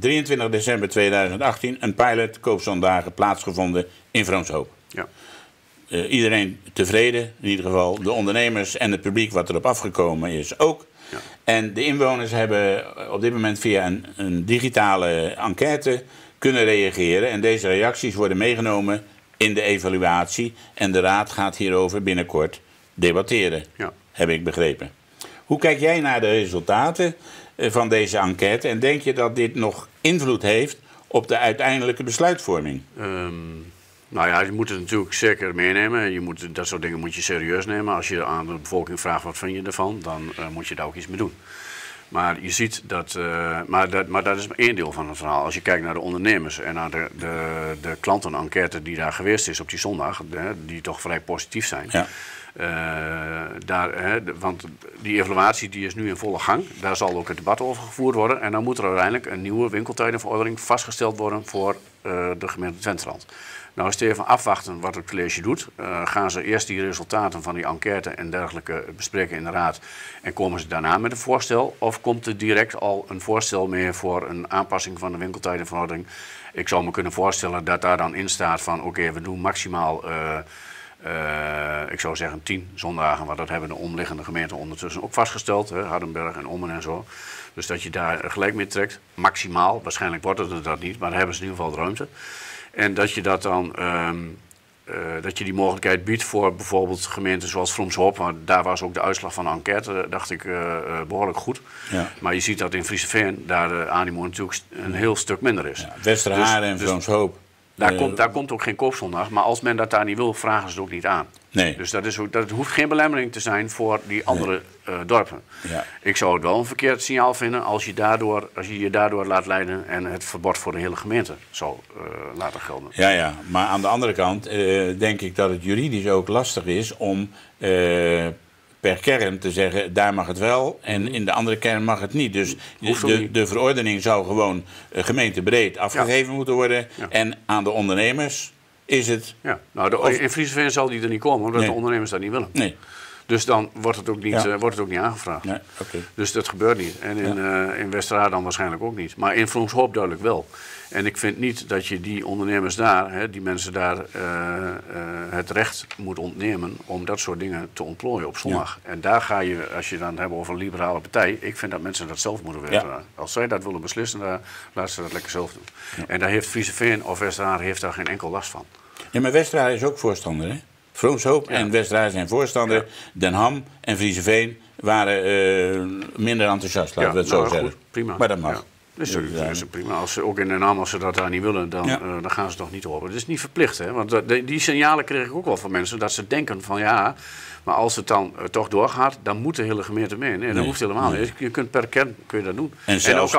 23 december 2018 een pilot koopzondagen plaatsgevonden in Vroomshoop. Ja. Iedereen tevreden, in ieder geval de ondernemers en het publiek wat erop afgekomen is ook. Ja. En de inwoners hebben op dit moment via een digitale enquête kunnen reageren. En deze reacties worden meegenomen in de evaluatie. En de raad gaat hierover binnenkort debatteren, heb ik begrepen. Hoe kijk jij naar de resultaten van deze enquête? En denk je dat dit nog invloed heeft op de uiteindelijke besluitvorming? Nou ja, je moet het natuurlijk zeker meenemen. Dat soort dingen moet je serieus nemen. Als je aan de bevolking vraagt wat vind je ervan, dan moet je daar ook iets mee doen. Maar je ziet dat... Maar dat is maar één deel van het verhaal. Als je kijkt naar de ondernemers en naar de klantenenquête die daar geweest is op die zondag, die toch vrij positief zijn... Ja. Want die evaluatie die is nu in volle gang. Daar zal ook het debat over gevoerd worden. En dan moet er uiteindelijk een nieuwe winkeltijdenverordening vastgesteld worden voor de gemeente Twenterand. Nou, is het even afwachten wat het college doet. Gaan ze eerst die resultaten van die enquête en dergelijke bespreken in de raad en komen ze daarna met een voorstel? Of komt er direct al een voorstel mee voor een aanpassing van de winkeltijdenverordening? Ik zou me kunnen voorstellen dat daar dan in staat van oké, we doen maximaal... ik zou zeggen 10 zondagen, maar dat hebben de omliggende gemeenten ondertussen ook vastgesteld. Hardenberg en Ommen en zo. Dus dat je daar gelijk mee trekt, maximaal. Waarschijnlijk wordt het dat niet, maar daar hebben ze in ieder geval de ruimte. En dat je dat dan, dat je die mogelijkheid biedt voor bijvoorbeeld gemeenten zoals Vroomshoop. Want daar was ook de uitslag van de enquête, dacht ik, behoorlijk goed. Ja. Maar je ziet dat in Vriezenveen daar de animo natuurlijk een heel stuk minder is. Ja, Westerhaar en Vroomshoop. Daar komt ook geen koopzondag, maar als men dat daar niet wil, vragen ze het ook niet aan. Nee. Dus dat hoeft geen belemmering te zijn voor die andere dorpen. Ja. Ik zou het wel een verkeerd signaal vinden als je je daardoor laat leiden en het verbod voor de hele gemeente zou laten gelden. Ja, ja, maar aan de andere kant denk ik dat het juridisch ook lastig is om per kern te zeggen, daar mag het wel en in de andere kern mag het niet. Dus de verordening zou gewoon gemeentebreed afgegeven moeten worden. Ja. En aan de ondernemers is het... Ja. Nou, in Vriezenveen zal die er niet komen, omdat de ondernemers dat niet willen. Nee. Dus dan wordt het ook niet, aangevraagd. Nee, okay. Dus dat gebeurt niet. En in Westerhaar dan waarschijnlijk ook niet. Maar in Vroomshoop duidelijk wel. En ik vind niet dat je die ondernemers daar, die mensen daar, het recht moet ontnemen om dat soort dingen te ontplooien op zondag. Ja. En daar ga je, als je dan het hebt over een liberale partij, ik vind dat mensen dat zelf moeten weten. Ja. Als zij dat willen beslissen, dan laten ze dat lekker zelf doen. Ja. En daar heeft Vriezenveen of Westerhaar heeft daar geen enkel last van. Ja, maar Westerhaar is ook voorstander, hè? Vroomshoop en Westerhaar zijn voorstander. Ja. Den Ham en Vriezenveen waren minder enthousiast, laten we het zo zeggen. Goed, prima. Maar dat mag. Ja. Dus prima. Als ze, ook in Den Ham, als ze dat daar niet willen, dan gaan ze toch niet horen. Het is niet verplicht, hè? Want die signalen kreeg ik ook wel van mensen. Dat ze denken van maar als het dan toch doorgaat, dan moet de hele gemeente mee. Nee, dat hoeft helemaal niet. Je kunt per kern kun je dat doen. En zelfs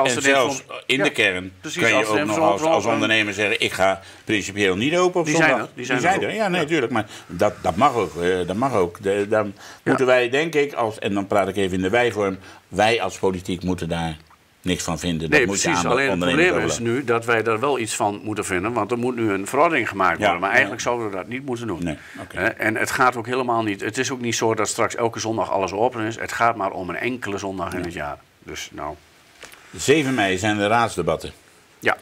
in de kern precies, kan je ook nog als ondernemer zeggen, ik ga principieel niet open op zondag. Die zijn er. Ja, natuurlijk. Nee, maar dat mag ook. Dat mag ook. Dan moeten wij, denk ik, en dan praat ik even in de wij-vorm, wij als politiek moeten daar... niks van vinden. Nee, precies. Alleen het probleem is nu dat wij daar wel iets van moeten vinden. Want er moet nu een verordening gemaakt worden. Maar eigenlijk zouden we dat niet moeten doen. Nee. Okay. En het gaat ook helemaal niet. Het is ook niet zo dat straks elke zondag alles open is. Het gaat maar om een enkele zondag in het jaar. Dus nou... 7 mei zijn de raadsdebatten. Ja.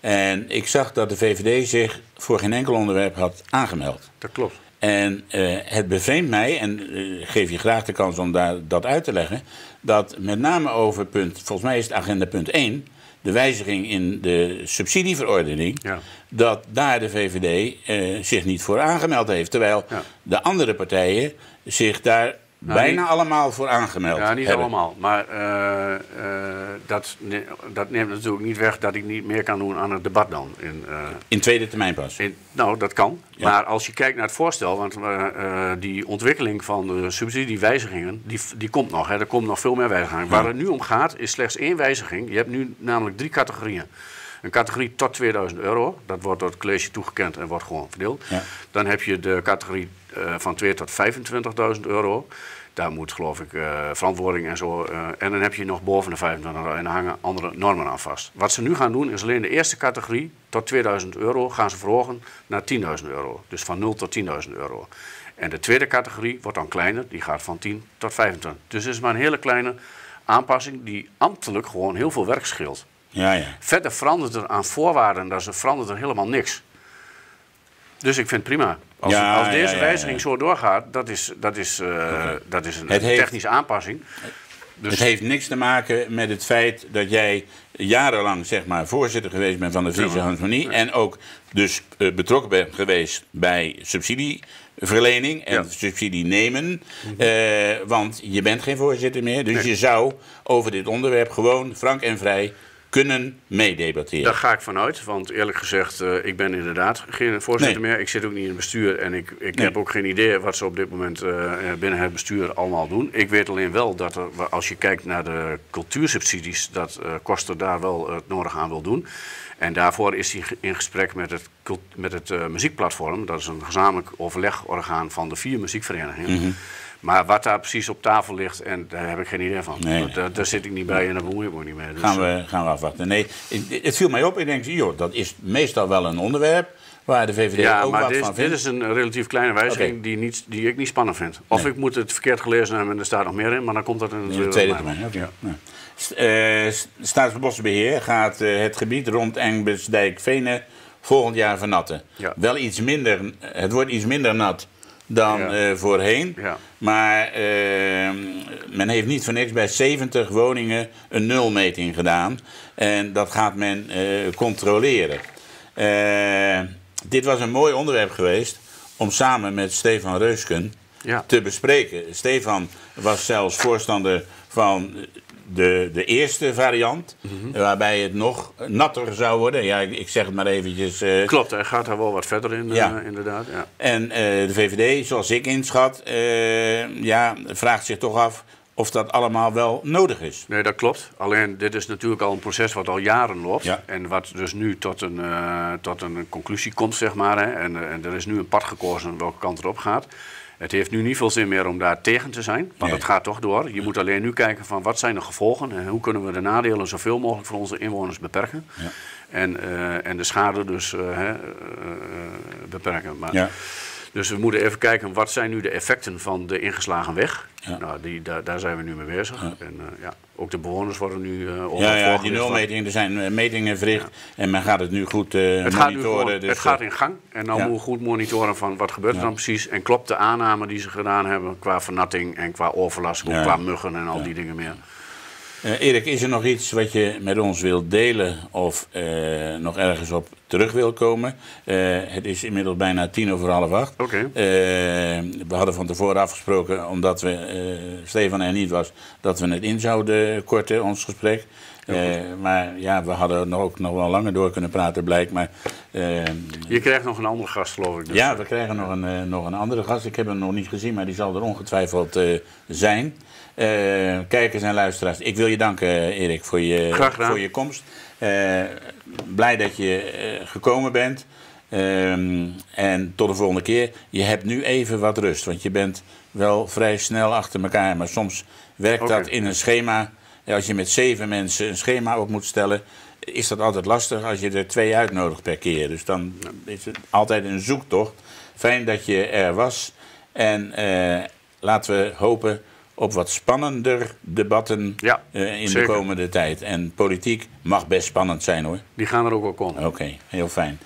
En ik zag dat de VVD zich voor geen enkel onderwerp had aangemeld. Dat klopt. En het bevreemdt mij, en geef je graag de kans om dat uit te leggen, dat met name over volgens mij is het agenda punt 1, de wijziging in de subsidieverordening, dat daar de VVD zich niet voor aangemeld heeft. Terwijl de andere partijen zich daar Nou, bijna niet allemaal voor aangemeld. Ja, niet hebben. Allemaal. Maar dat neemt natuurlijk niet weg dat ik niet meer kan doen aan het debat dan. In tweede termijn pas? Nou, dat kan. Ja. Maar als je kijkt naar het voorstel, want die ontwikkeling van de subsidiewijzigingen, die komt nog. Hè, er komt nog veel meer wijzigingen. Ja. Waar het nu om gaat, is slechts 1 wijziging. Je hebt nu namelijk 3 categorieën. Een categorie tot 2000 euro, dat wordt door het college toegekend en wordt gewoon verdeeld. Ja. Dan heb je de categorie van 2 tot 25.000 euro. Daar moet, geloof ik, verantwoording en zo. En dan heb je nog boven de 25 euro en daar hangen andere normen aan vast. Wat ze nu gaan doen is alleen de eerste categorie tot 2000 euro gaan ze verhogen naar 10.000 euro. Dus van 0 tot 10.000 euro. En de tweede categorie wordt dan kleiner, die gaat van 10 tot 25. Dus het is maar een hele kleine aanpassing die ambtelijk gewoon heel veel werk scheelt. Ja, ja. Verder verandert er aan voorwaarden, verandert er helemaal niks. Dus ik vind het prima. Als deze wijziging zo doorgaat, dat is een technische aanpassing. Dus het heeft niks te maken met het feit dat jij jarenlang, zeg maar, voorzitter geweest bent van de Friese Harmonie. Ja. En ook dus betrokken bent geweest bij subsidieverlening en subsidie nemen. Want je bent geen voorzitter meer. Dus je zou over dit onderwerp gewoon frank en vrij kunnen meedebatteren. Daar ga ik vanuit, want eerlijk gezegd, ik ben inderdaad geen voorzitter meer. Ik zit ook niet in het bestuur en ik heb ook geen idee wat ze op dit moment binnen het bestuur allemaal doen. Ik weet alleen wel dat er, als je kijkt naar de cultuursubsidies, dat Koster daar wel het nodige aan wil doen. En daarvoor is hij in gesprek met het muziekplatform. Dat is een gezamenlijk overlegorgaan van de 4 muziekverenigingen. Mm-hmm. Maar wat daar precies op tafel ligt, en daar heb ik geen idee van. Nee, want, daar zit ik niet bij en daar bemoei ik me niet mee. Dus gaan we afwachten. Nee, het viel mij op. Ik denk, joh, dat is meestal wel een onderwerp waar de VVD ook wat van vindt. Dit is een relatief kleine wijziging die ik niet spannend vind. Of ik moet het verkeerd gelezen hebben en er staat nog meer in, maar dan komt dat in de tweede termijn. Okay. Ja. Staatsbosbeheer gaat het gebied rond Engbersdijk-Venen volgend jaar vernatten. Ja. Wel iets minder, het wordt iets minder nat dan voorheen. Ja. Maar men heeft niet voor niks bij 70 woningen een nulmeting gedaan. En dat gaat men controleren. Dit was een mooi onderwerp geweest om samen met Stefan Reusken te bespreken. Stefan was zelfs voorstander van de eerste variant, waarbij het nog natter zou worden. Ja, ik zeg het maar eventjes. Klopt, hij gaat daar wel wat verder in, inderdaad. Ja. En de VVD, zoals ik inschat, vraagt zich toch af of dat allemaal wel nodig is. Nee, dat klopt. Alleen, dit is natuurlijk al een proces wat al jaren loopt. Ja. En wat dus nu tot een conclusie komt, zeg maar. Hè. En er is nu een pad gekozen welke kant erop gaat. Het heeft nu niet veel zin meer om daar tegen te zijn, want het gaat toch door. Je moet alleen nu kijken van wat zijn de gevolgen en hoe kunnen we de nadelen zoveel mogelijk voor onze inwoners beperken. Ja. En de schade dus beperken. Maar, dus we moeten even kijken wat zijn nu de effecten van de ingeslagen weg. Ja. Nou, daar zijn we nu mee bezig. Ja. En, ook de bewoners worden nu op die nulmetingen, er zijn metingen verricht en men gaat het nu goed monitoren. Het gaat in gang en dan moet goed monitoren van wat gebeurt er dan precies. En klopt de aanname die ze gedaan hebben qua vernatting en qua overlast, qua muggen en al die dingen meer. Erik, is er nog iets wat je met ons wilt delen of nog ergens op terug wil komen? Het is inmiddels bijna 8:10. Okay. We hadden van tevoren afgesproken, omdat Stefan er niet was, dat we het in zouden korten, ons gesprek. Maar we hadden ook nog wel langer door kunnen praten, blijkbaar. Je krijgt nog een andere gast, geloof ik. Dus. Ja, we krijgen nog een andere gast. Ik heb hem nog niet gezien, maar die zal er ongetwijfeld zijn. Kijkers en luisteraars, ik wil je danken, Erik, voor je komst. Blij dat je gekomen bent. En tot de volgende keer. Je hebt nu even wat rust, want je bent wel vrij snel achter elkaar. Maar soms werkt dat in een schema. Als je met 7 mensen een schema op moet stellen, is dat altijd lastig als je er 2 uitnodigt per keer. Dus dan is het altijd een zoektocht. Fijn dat je er was. En laten we hopen op wat spannender debatten in de komende tijd. En politiek mag best spannend zijn, hoor. Die gaan er ook wel komen. Oké, heel fijn.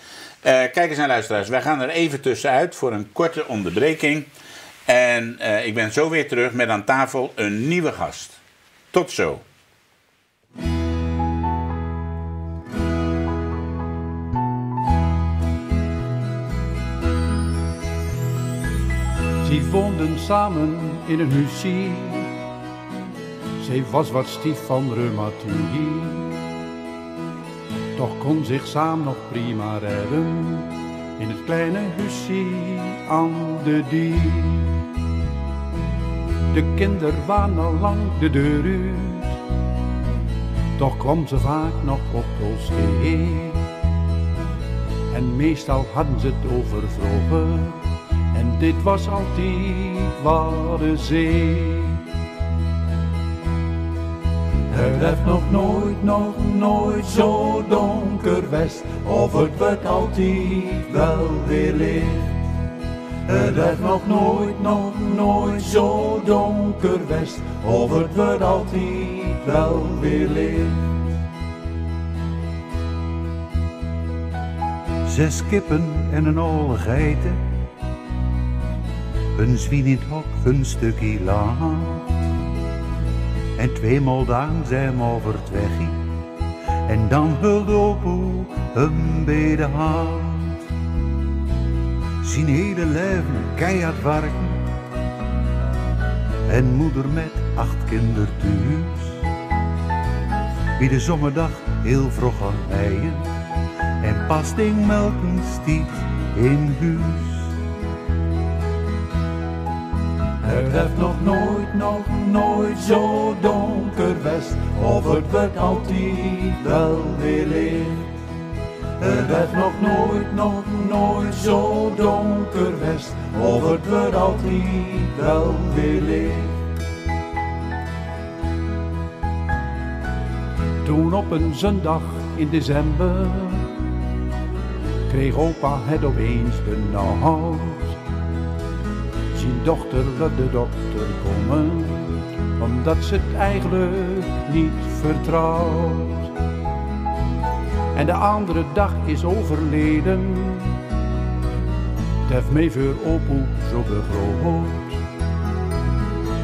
Kijkers en luisteraars, wij gaan er even tussenuit voor een korte onderbreking. En ik ben zo weer terug met aan tafel een nieuwe gast. Tot zo. die woonden samen in een huisje. Zij was wat stief van reumatisme, toch kon zich samen nog prima redden in het kleine huisje aan de die. De kinderen waren al lang de deur uit, toch kwam ze vaak nog op ons heen. En meestal hadden ze het over vroeger, en dit was altijd waar de zee. Het werd nog nooit zo donker west, of het werd altijd wel weer licht. Het werd nog nooit zo donker west, of het werd altijd wel weer licht. Zes kippen en een olle geiten, een zwien in het hok, een stukje laan. En twee moldaan zijn over het wegje, en dan hulde opoe hem bij de hand. Zijn hele leven keihard werken, en moeder met 8 kinderen thuis. Wie de zomerdag heel vroeg aan bijen, en pas ding melken stiet in huis. Het werd nog nooit zo donker west, of het werd altijd wel weer licht. Het werd nog nooit zo donker west, of het werd altijd wel weer licht. Toen op een zondag in december, kreeg opa het opeens benauwd. Zijn dochter laat de dokter komen, omdat ze het eigenlijk niet vertrouwt. En de andere dag is overleden, het heeft mij voor opoe zo begroot.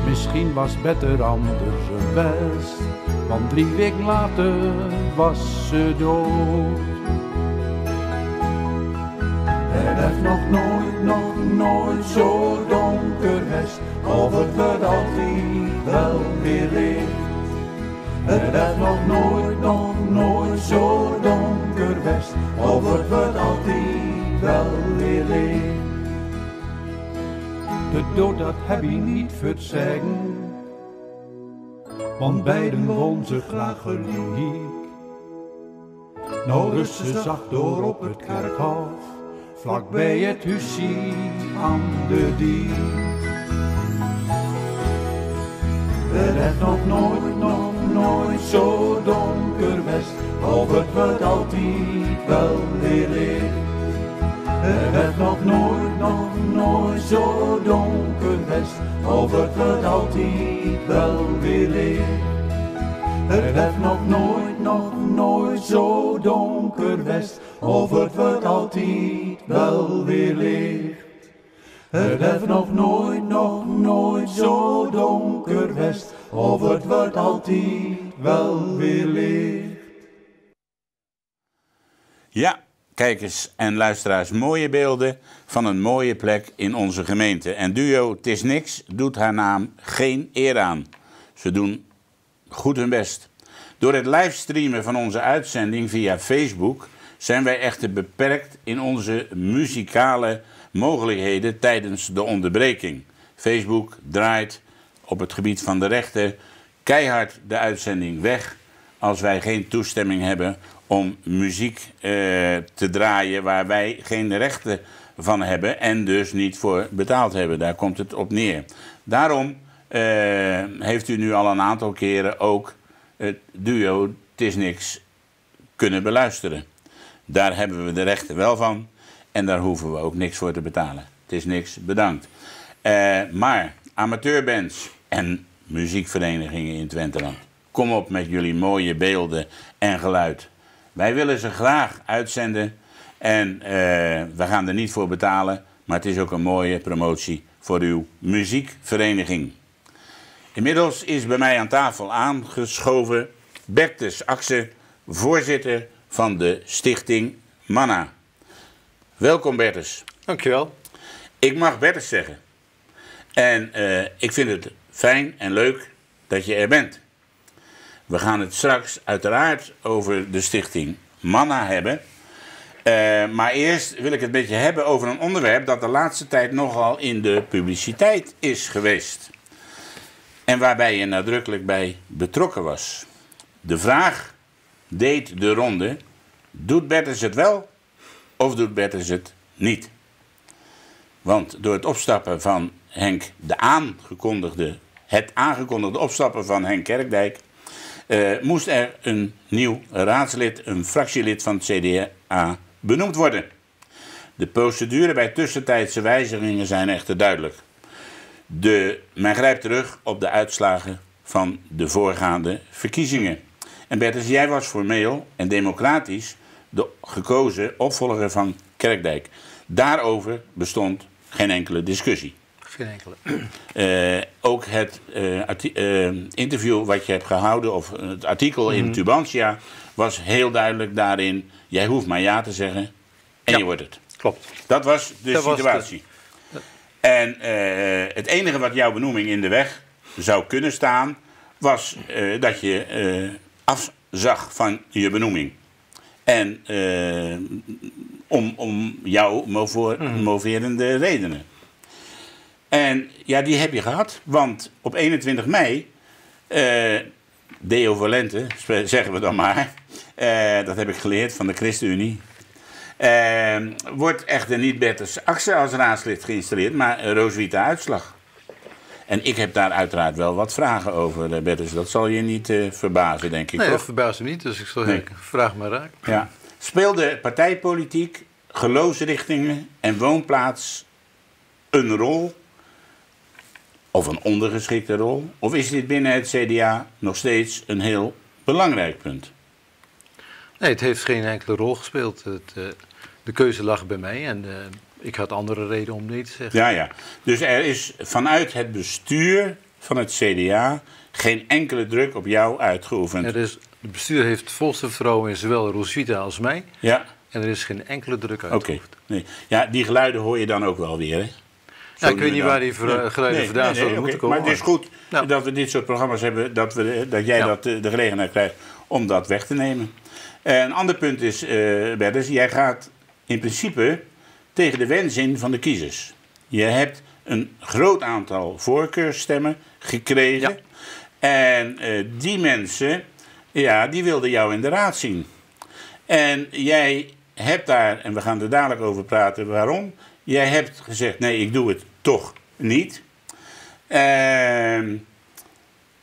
Misschien was beter anders het best, want 3 weken later was ze dood. Het werd nog nooit zo donker west, of het werd altijd wel weer licht. Het werd nog nooit zo donker west, of het werd altijd wel weer licht. De dood dat heb ik niet verzeggen, want beiden won ze graag gelijk. Nou rust ze zacht door op het kerkhof, vlak bij het huisje aan de die. Het werd nog nooit zo donker west, of het werd altijd wel weer licht. Het werd nog nooit zo donker west, of het werd altijd wel weer licht. Het werd nog nooit zo donker west, of het werd altijd wel weer licht. Het werd nog nooit zo donker west, of het werd altijd wel weer licht. Ja, kijkers en luisteraars, mooie beelden van een mooie plek in onze gemeente. En Duo Tiz'nix doet haar naam geen eer aan. Ze doen goed hun best. Door het livestreamen van onze uitzending via Facebook zijn wij echter beperkt in onze muzikale mogelijkheden tijdens de onderbreking. Facebook draait op het gebied van de rechten keihard de uitzending weg als wij geen toestemming hebben om muziek te draaien waar wij geen rechten van hebben en dus niet voor betaald hebben. Daar komt het op neer. Daarom heeft u nu al een aantal keren ook het Duo Tiz'nix kunnen beluisteren. Daar hebben we de rechten wel van en daar hoeven we ook niks voor te betalen. Tiz'nix bedankt. Maar amateurbands en muziekverenigingen in Twenterand, kom op met jullie mooie beelden en geluid. Wij willen ze graag uitzenden en we gaan er niet voor betalen, maar het is ook een mooie promotie voor uw muziekvereniging. Inmiddels is bij mij aan tafel aangeschoven Bertus Akse, voorzitter van de Stichting Manna. Welkom Bertus. Dankjewel. Ik mag Bertus zeggen. En ik vind het fijn en leuk dat je er bent. We gaan het straks uiteraard over de stichting Manna hebben. Maar eerst wil ik het een beetje hebben over een onderwerp dat de laatste tijd nogal in de publiciteit is geweest. En waarbij je nadrukkelijk bij betrokken was. De vraag deed de ronde, doet Bertus het wel of doet Bertus het niet? Want door het opstappen van Henk, het aangekondigde opstappen van Henk Kerkdijk, moest er een nieuw raadslid, een fractielid van het CDA, benoemd worden. De procedure bij tussentijdse wijzigingen zijn echter duidelijk. Men grijpt terug op de uitslagen van de voorgaande verkiezingen. En Bertus, jij was formeel en democratisch de gekozen opvolger van Kerkdijk. Daarover bestond geen enkele discussie. Geen enkele. Ook het interview wat je hebt gehouden, of het artikel in Tubantia, was heel duidelijk daarin. Jij hoeft maar ja te zeggen en je wordt het. Klopt. Dat was de situatie. En het enige wat jouw benoeming in de weg zou kunnen staan, was dat je afzag van je benoeming. En om jouw moverende redenen. En ja, die heb je gehad, want op 21 mei, Deo Volente, zeggen we dan maar, dat heb ik geleerd van de ChristenUnie, wordt echter niet Bertus Akse als raadslid geïnstalleerd, maar Rosvita Uitslag. En ik heb daar uiteraard wel wat vragen over, Bertus. Dat zal je niet verbazen, denk ik. Nee, dat verbaast me niet, dus ik zal zeggen, vraag maar raak. Ja. Speelde partijpolitiek, geloofsrichtingen en woonplaats een rol? Of een ondergeschikte rol? Of is dit binnen het CDA nog steeds een heel belangrijk punt? Nee, het heeft geen enkele rol gespeeld. De keuze lag bij mij en ik had andere reden om nee te zeggen. Ja, ja. Dus er is vanuit het bestuur van het CDA geen enkele druk op jou uitgeoefend? Het bestuur heeft volste vertrouwen in zowel Rosvita als mij. Ja. En er is geen enkele druk uitgeoefend. Oké. Nee. Ja, die geluiden hoor je dan ook wel weer, hè? Ja, ik weet niet waar die geluiden vandaan zouden moeten komen. Maar het is goed dat we dit soort programma's hebben, dat jij de gelegenheid krijgt om dat weg te nemen. Een ander punt is, Bertus, jij gaat in principe tegen de wens in van de kiezers. Je hebt een groot aantal voorkeursstemmen gekregen. Ja. En die mensen, ja, die wilden jou in de raad zien. En jij hebt daar, en we gaan er dadelijk over praten waarom, jij hebt gezegd, nee, ik doe het toch niet.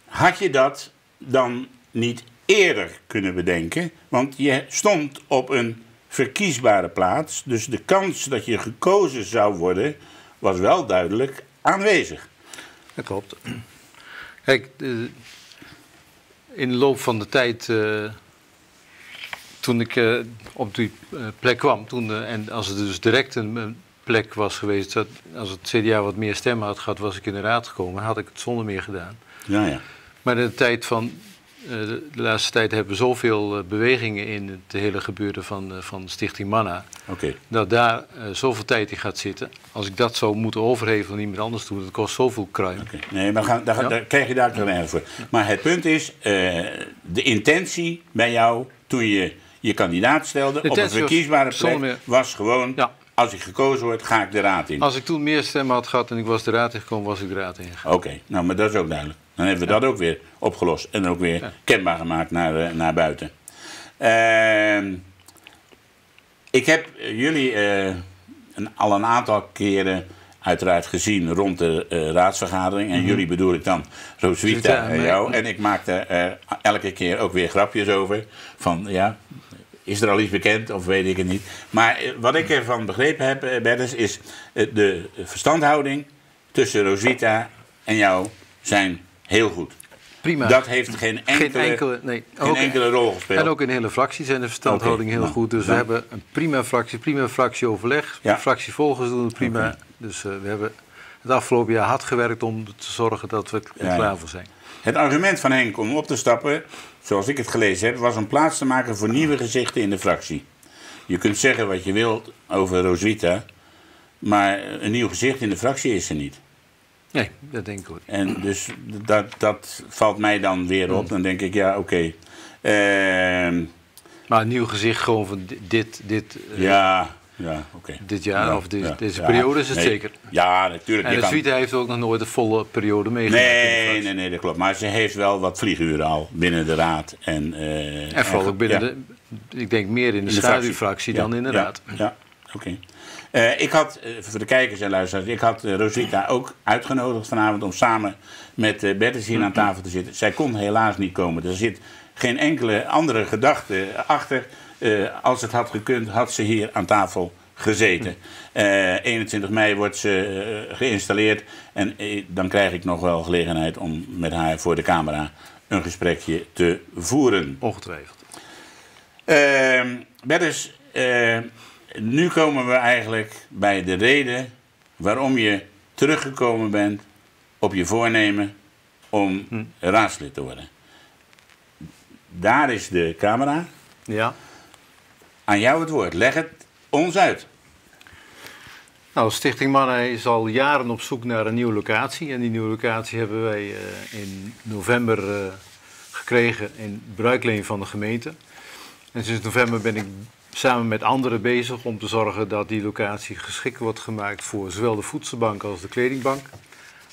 Had je dat dan niet eerder kunnen bedenken? Want je stond op een verkiesbare plaats. Dus de kans dat je gekozen zou worden, was wel duidelijk aanwezig. Dat klopt. Kijk, in de loop van de tijd, toen ik op die plek kwam, en als het dus direct een plek was geweest, dat als het CDA wat meer stemmen had gehad, was ik in de raad gekomen. Had ik het zonder meer gedaan. Ja, ja. Maar in de tijd van de laatste tijd hebben we zoveel bewegingen in het hele gebeuren van Stichting Manna. Okay. Dat daar zoveel tijd in gaat zitten. Als ik dat zou moeten overhevelen aan iemand anders doen, dat kost zoveel kruim. Okay. Nee, maar daar krijg je daar wel even voor. Maar het punt is, de intentie bij jou toen je kandidaat stelde op een verkiesbare plek was gewoon, als ik gekozen word, ga ik de raad in. Als ik toen meer stemmen had gehad en ik was de raad ingekomen, was ik de raad ingegaan. Oké, nou, maar dat is ook duidelijk. Dan hebben we dat ook weer opgelost en ook weer kenbaar gemaakt naar buiten. Ik heb jullie al een aantal keren uiteraard gezien rond de raadsvergadering. En jullie bedoel ik dan Rosvita en jou. En ik maakte elke keer ook weer grapjes over. Van ja, is er al iets bekend of weet ik het niet. Maar wat ik ervan begrepen heb, Bertus, is de verstandhouding tussen Rosvita en jou zijn heel goed. Prima. Dat heeft geen enkele rol gespeeld. En ook in de hele fractie zijn de verstandhouding heel goed. Dus we hebben een prima fractieoverleg. Ja. Fractievolgers doen het prima. Okay. Dus we hebben het afgelopen jaar hard gewerkt om te zorgen dat we klaar voor zijn. Het argument van Henk om op te stappen, zoals ik het gelezen heb, was om plaats te maken voor nieuwe gezichten in de fractie. Je kunt zeggen wat je wilt over Rosvita, maar een nieuw gezicht in de fractie is er niet. Nee, dat denk ik ook. En dus dat valt mij dan weer op. Dan denk ik, ja, oké. Maar een nieuw gezicht gewoon van dit ja, oké. Dit jaar of deze periode is het zeker. Ja, natuurlijk. En de Zwita heeft ook nog nooit de volle periode meegemaakt. Nee, dat klopt. Maar ze heeft wel wat vlieguren al binnen de raad. En vooral ook binnen de, ik denk meer in de schaduwfractie dan in de raad. Ja, oké. Ik had, voor de kijkers en luisteraars, ik had Rosvita ook uitgenodigd vanavond om samen met Bertus hier aan tafel te zitten. Zij kon helaas niet komen. Dus er zit geen enkele andere gedachte achter. Als het had gekund, had ze hier aan tafel gezeten. 21 mei wordt ze geïnstalleerd. En dan krijg ik nog wel gelegenheid om met haar voor de camera een gesprekje te voeren. Ongetwijfeld. Bertus, nu komen we eigenlijk bij de reden waarom je teruggekomen bent op je voornemen om raadslid te worden. Daar is de camera. Ja. Aan jou het woord. Leg het ons uit. Nou, Stichting Manna is al jaren op zoek naar een nieuwe locatie. En die nieuwe locatie hebben wij in november gekregen in bruikleen van de gemeente. En sinds november ben ik samen met anderen bezig om te zorgen dat die locatie geschikt wordt gemaakt voor zowel de voedselbank als de kledingbank.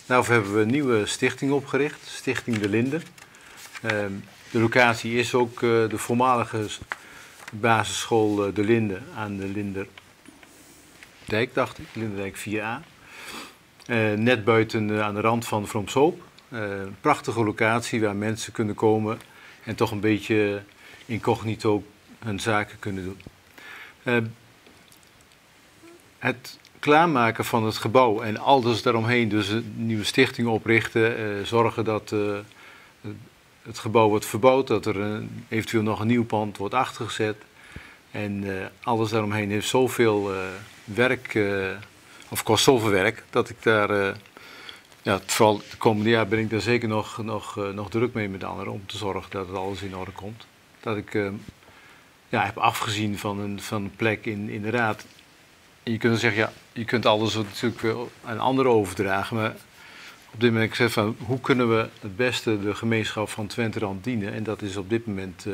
Daarvoor hebben we een nieuwe stichting opgericht, Stichting De Linde. De locatie is ook de voormalige basisschool De Linde aan de Linderdijk, dacht ik, Linderdijk 4A. Net buiten aan de rand van Vroomshoop. Een prachtige locatie waar mensen kunnen komen en toch een beetje incognito hun zaken kunnen doen. Het klaarmaken van het gebouw en alles daaromheen, dus een nieuwe stichting oprichten, zorgen dat het gebouw wordt verbouwd, dat er eventueel nog een nieuw pand wordt achtergezet. En alles daaromheen heeft zoveel werk, of kost zoveel werk, dat ik daar, vooral het komende jaar ben ik daar zeker nog druk mee met anderen om te zorgen dat het alles in orde komt. Dat ik heb afgezien van een plek in de raad. En je kunt dan zeggen, ja, je kunt alles natuurlijk wel aan anderen overdragen, maar op dit moment heb ik gezegd van hoe kunnen we het beste de gemeenschap van Twenterand dienen. En dat is op dit moment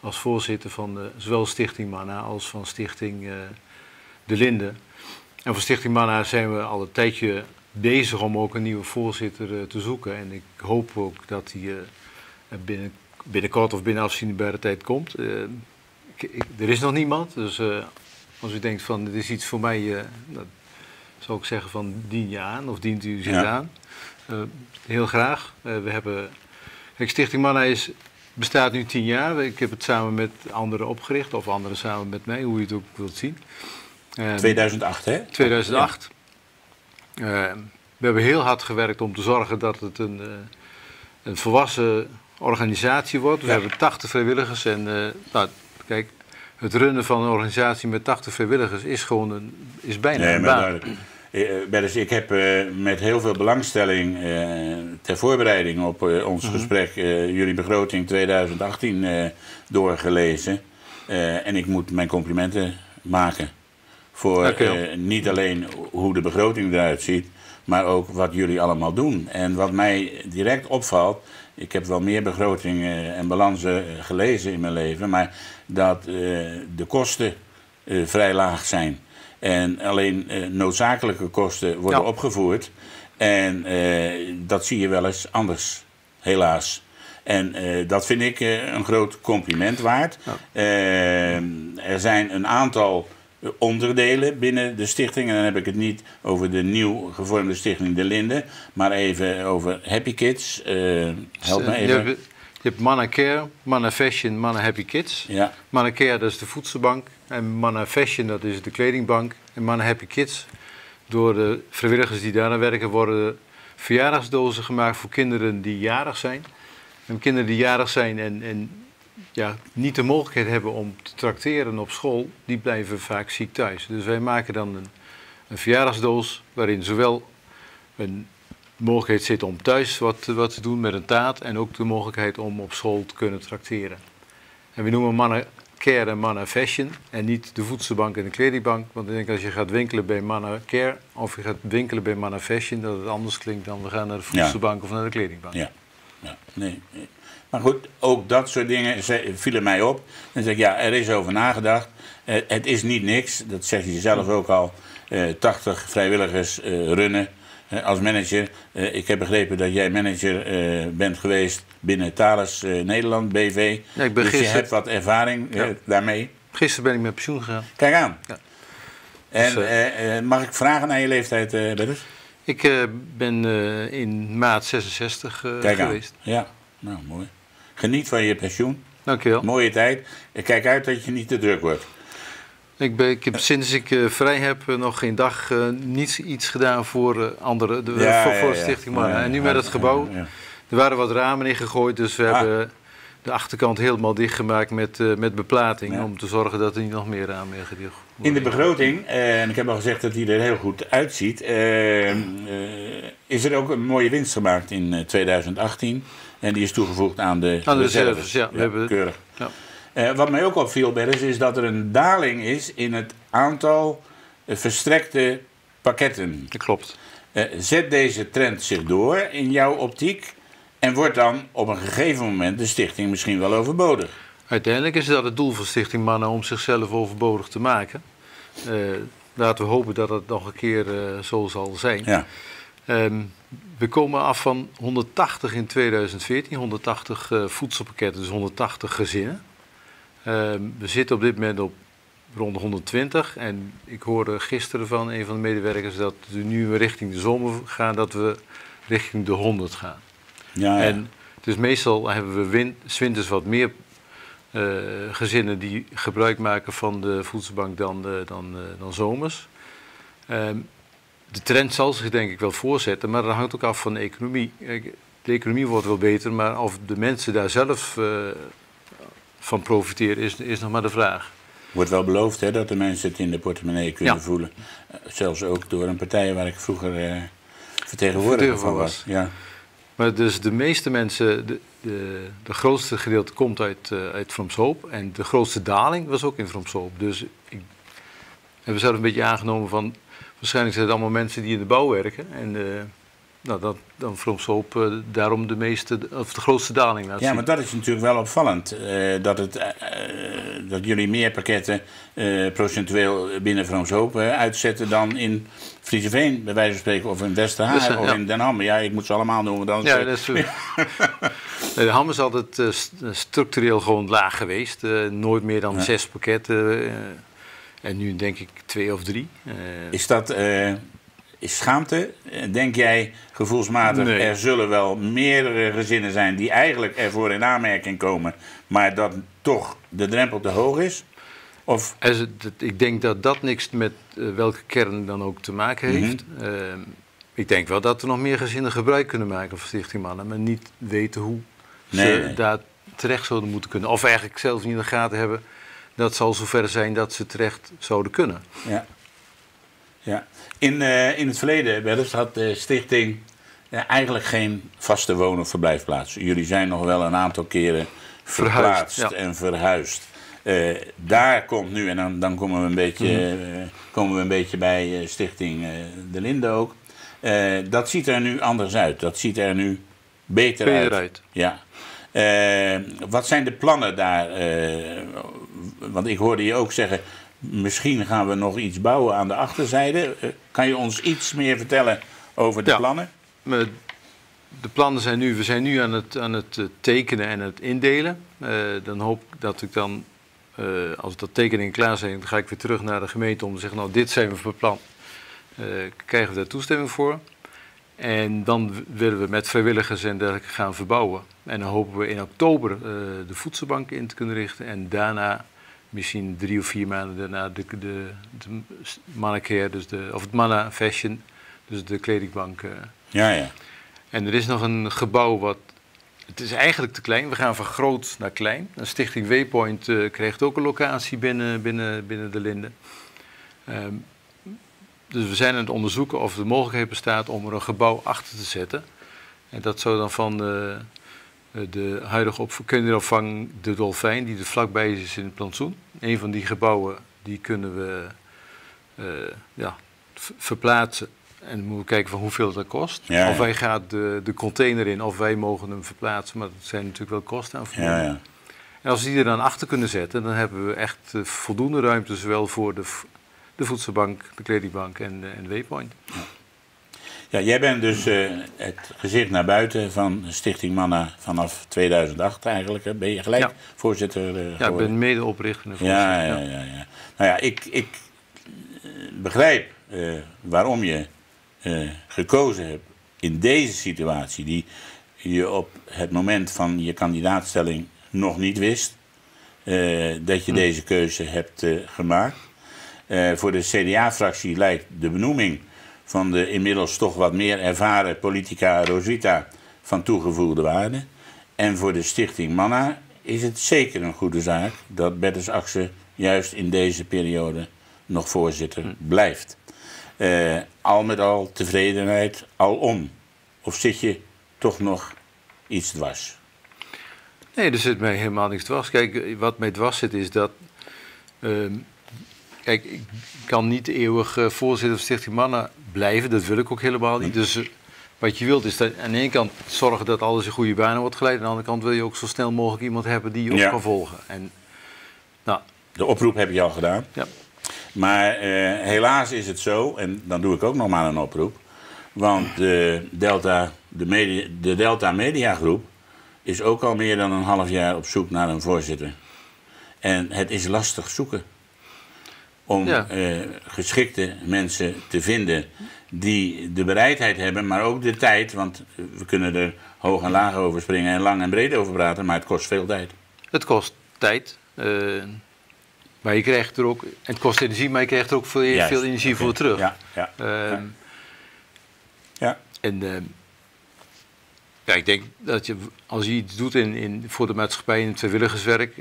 als voorzitter van zowel Stichting Manna als van Stichting De Linde. En voor Stichting Manna zijn we al een tijdje bezig om ook een nieuwe voorzitter te zoeken. En ik hoop ook dat die binnenkort of binnen afzienbare tijd komt. Er is nog niemand, dus als u denkt van dit is iets voor mij, dat zou ik zeggen van dien je aan of dient u zich aan. Heel graag. Stichting Manna bestaat nu 10 jaar. Ik heb het samen met anderen opgericht, of anderen samen met mij, hoe je het ook wilt zien. 2008, hè? 2008. Ja. We hebben heel hard gewerkt om te zorgen dat het een volwassen organisatie wordt. We hebben 80 vrijwilligers en kijk, het runnen van een organisatie met 80 vrijwilligers is gewoon is bijna een baan. Bertus, ik heb met heel veel belangstelling ter voorbereiding op ons gesprek jullie begroting 2018 doorgelezen. En ik moet mijn complimenten maken voor niet alleen hoe de begroting eruit ziet, maar ook wat jullie allemaal doen. En wat mij direct opvalt, ik heb wel meer begrotingen en balansen gelezen in mijn leven, maar dat de kosten vrij laag zijn. En alleen noodzakelijke kosten worden opgevoerd. En dat zie je wel eens anders, helaas. En dat vind ik een groot compliment waard. Ja. Er zijn een aantal onderdelen binnen de stichting. En dan heb ik het niet over de nieuw gevormde stichting De Linde, maar even over Happy Kids. Help me even. Je hebt Manna Care, Manna Fashion, Manna Happy Kids. Ja. Manna Care, dat is de voedselbank. En Manna Fashion, dat is de kledingbank. En Manna Happy Kids, door de vrijwilligers die daarna werken, worden verjaardagsdozen gemaakt voor kinderen die jarig zijn. En kinderen die jarig zijn en niet de mogelijkheid hebben om te trakteren op school, die blijven vaak ziek thuis. Dus wij maken dan een verjaardagsdoos waarin zowel een mogelijkheid zit om thuis wat te doen met een taart en ook de mogelijkheid om op school te kunnen trakteren. En we noemen Manna Care en Manna Fashion en niet de voedselbank en de kledingbank. Want ik denk als je gaat winkelen bij Manna Care of je gaat winkelen bij Manna Fashion, dat het anders klinkt dan we gaan naar de voedselbank of naar de kledingbank. Ja, ja. Nee. Maar goed, ook dat soort dingen vielen mij op. Dan zeg ik, ja, er is over nagedacht. Het is niet niks, dat zeg je zelf ook al. 80 vrijwilligers runnen als manager. Ik heb begrepen dat jij manager bent geweest binnen Thales Nederland, BV. Ja, ik ben dus gisteren... je hebt wat ervaring daarmee. Gisteren ben ik met pensioen gegaan. Kijk aan. Ja. En dus, mag ik vragen naar je leeftijd, Bertus? Ik ben in maart 66 geweest. Ja, nou mooi. Geniet van je pensioen. Dank je wel. Mooie tijd. Kijk uit dat je niet te druk wordt. Ik heb sinds ik vrij heb nog geen dag iets gedaan voor anderen, voor de Stichting Manna. En nu met het gebouw, er waren wat ramen ingegooid, dus we hebben de achterkant helemaal dichtgemaakt met beplating. Ja. Om te zorgen dat er niet nog meer ramen ingedicht worden. In de begroting, en ik heb al gezegd dat die er heel goed uitziet, is er ook een mooie winst gemaakt in 2018. En die is toegevoegd aan de reserves. Ja, keurig. Ja. Wat mij ook opviel, Bertus, is dat er een daling is in het aantal verstrekte pakketten. Dat klopt. Zet deze trend zich door in jouw optiek en wordt dan op een gegeven moment de stichting misschien wel overbodig? Uiteindelijk is dat het doel van Stichting Manna om zichzelf overbodig te maken. Laten we hopen dat het nog een keer zo zal zijn. Ja. We komen af van 180 in 2014, 180 voedselpakketten, dus 180 gezinnen. We zitten op dit moment op rond 120 en ik hoorde gisteren van een van de medewerkers dat we nu richting de zomer gaan, dat we richting de 100 gaan. Ja, ja. En dus meestal hebben we 's winters wat meer gezinnen die gebruik maken van de voedselbank dan zomers. De trend zal zich denk ik wel voortzetten, maar dat hangt ook af van de economie. De economie wordt wel beter, maar of de mensen daar zelf... van profiteren is nog maar de vraag. Wordt wel beloofd hè, dat de mensen het in de portemonnee kunnen voelen. Zelfs ook door een partij waar ik vroeger vertegenwoordiger van was. Ja. Maar dus de meeste mensen, de grootste gedeelte komt uit Vroomshoop. En de grootste daling was ook in Vroomshoop. Dus ik heb zelf een beetje aangenomen van... waarschijnlijk zijn het allemaal mensen die in de bouw werken. En nou, dan Vroomshoop daarom de grootste daling laat zien. Ja, maar dat is natuurlijk wel opvallend. Dat jullie meer pakketten procentueel binnen Vroomshoop uitzetten dan in Vriezenveen, bij wijze van spreken, of in Westerhaar of in Den Ham. Ja, ik moet ze allemaal noemen. Dan ja, dat is De Ham is altijd structureel gewoon laag geweest. Nooit meer dan 6 pakketten. En nu denk ik 2 of 3. Is dat... Is schaamte? Denk jij gevoelsmatig, er zullen wel meerdere gezinnen zijn die eigenlijk ervoor in aanmerking komen, maar dat toch de drempel te hoog is? Of... Ik denk dat dat niks met welke kern dan ook te maken heeft. Ik denk wel dat er nog meer gezinnen gebruik kunnen maken van Stichting Manna, maar niet weten hoe ze daar terecht zouden moeten kunnen. Of eigenlijk zelfs niet in de gaten hebben dat ze al zover zijn dat ze terecht zouden kunnen. Ja. Ja. In het verleden, Bertus, had de stichting eigenlijk geen vaste woon- of verblijfplaats. Jullie zijn nog wel een aantal keren verplaatst en verhuisd. Daar komt nu, en dan komen we een beetje, bij Stichting De Linde ook. Dat ziet er nu anders uit. Dat ziet er nu beter uit. Ja. Wat zijn de plannen daar? Want ik hoorde je ook zeggen... Misschien gaan we nog iets bouwen aan de achterzijde. Kan je ons iets meer vertellen over de plannen? De plannen zijn nu... We zijn nu aan het tekenen en het indelen. Dan hoop ik dat ik dan... als dat tekeningen klaar zijn, dan ga ik weer terug naar de gemeente om te zeggen... Nou, dit zijn we van plan. Krijgen we daar toestemming voor? En dan willen we met vrijwilligers en dergelijke gaan verbouwen. En dan hopen we in oktober de voedselbank in te kunnen richten en daarna... Misschien 3 of 4 maanden daarna de Manna Care, dus of Manna Fashion, dus de kledingbank. Ja, ja. En er is nog een gebouw wat... Het is eigenlijk te klein. We gaan van groot naar klein. En Stichting Waypoint kreeg ook een locatie binnen De Linde. Dus we zijn aan het onderzoeken of de mogelijkheid bestaat om er een gebouw achter te zetten. En dat zou dan van... de huidige kinderopvang De Dolfijn, die er vlakbij is in het plantsoen. Een van die gebouwen die kunnen we verplaatsen. En dan moeten we kijken van hoeveel dat kost. Ja, ja. Of wij gaan de container in, of wij mogen hem verplaatsen. Maar dat zijn natuurlijk wel kosten aan verbonden. Ja, ja. En als we die er dan achter kunnen zetten, dan hebben we echt voldoende ruimte. Zowel voor de voedselbank, de kledingbank en Waypoint. Ja. Ja, jij bent dus het gezicht naar buiten van Stichting Manna vanaf 2008 eigenlijk. Ben je gelijk voorzitter geworden? Ja, ik ben medeoprichter en voorzitter. Ja. Nou ja, ik begrijp waarom je gekozen hebt in deze situatie, die je op het moment van je kandidaatstelling nog niet wist, dat je deze keuze hebt gemaakt. Voor de CDA-fractie lijkt de benoeming van de inmiddels toch wat meer ervaren politica Rosvita van toegevoegde waarde. En voor de Stichting Manna is het zeker een goede zaak dat Bertus Akse juist in deze periode nog voorzitter blijft. Al met al tevredenheid alom. Of zit je toch nog iets dwars? Nee, er zit mij helemaal niks dwars. Kijk, wat mij dwars zit is dat... Kijk, ik kan niet eeuwig voorzitter van Stichting Manna blijven. Dat wil ik ook helemaal niet. Dus wat je wilt is dat aan de ene kant zorgen dat alles in goede banen wordt geleid. Aan de andere kant wil je ook zo snel mogelijk iemand hebben die je op kan volgen. En, nou, de oproep heb je al gedaan. Ja. Maar helaas is het zo, en dan doe ik ook nog maar een oproep. Want de Delta Media Groep is ook al meer dan een half jaar op zoek naar een voorzitter. En het is lastig zoeken. Om geschikte mensen te vinden die de bereidheid hebben, maar ook de tijd. Want we kunnen er hoog en laag over springen en lang en breed over praten, maar het kost veel tijd. Het kost tijd, maar je krijgt er ook... En het kost energie, maar je krijgt er ook veel energie voor terug. Ja. En ik denk dat je, als je iets doet voor de maatschappij in het vrijwilligerswerk...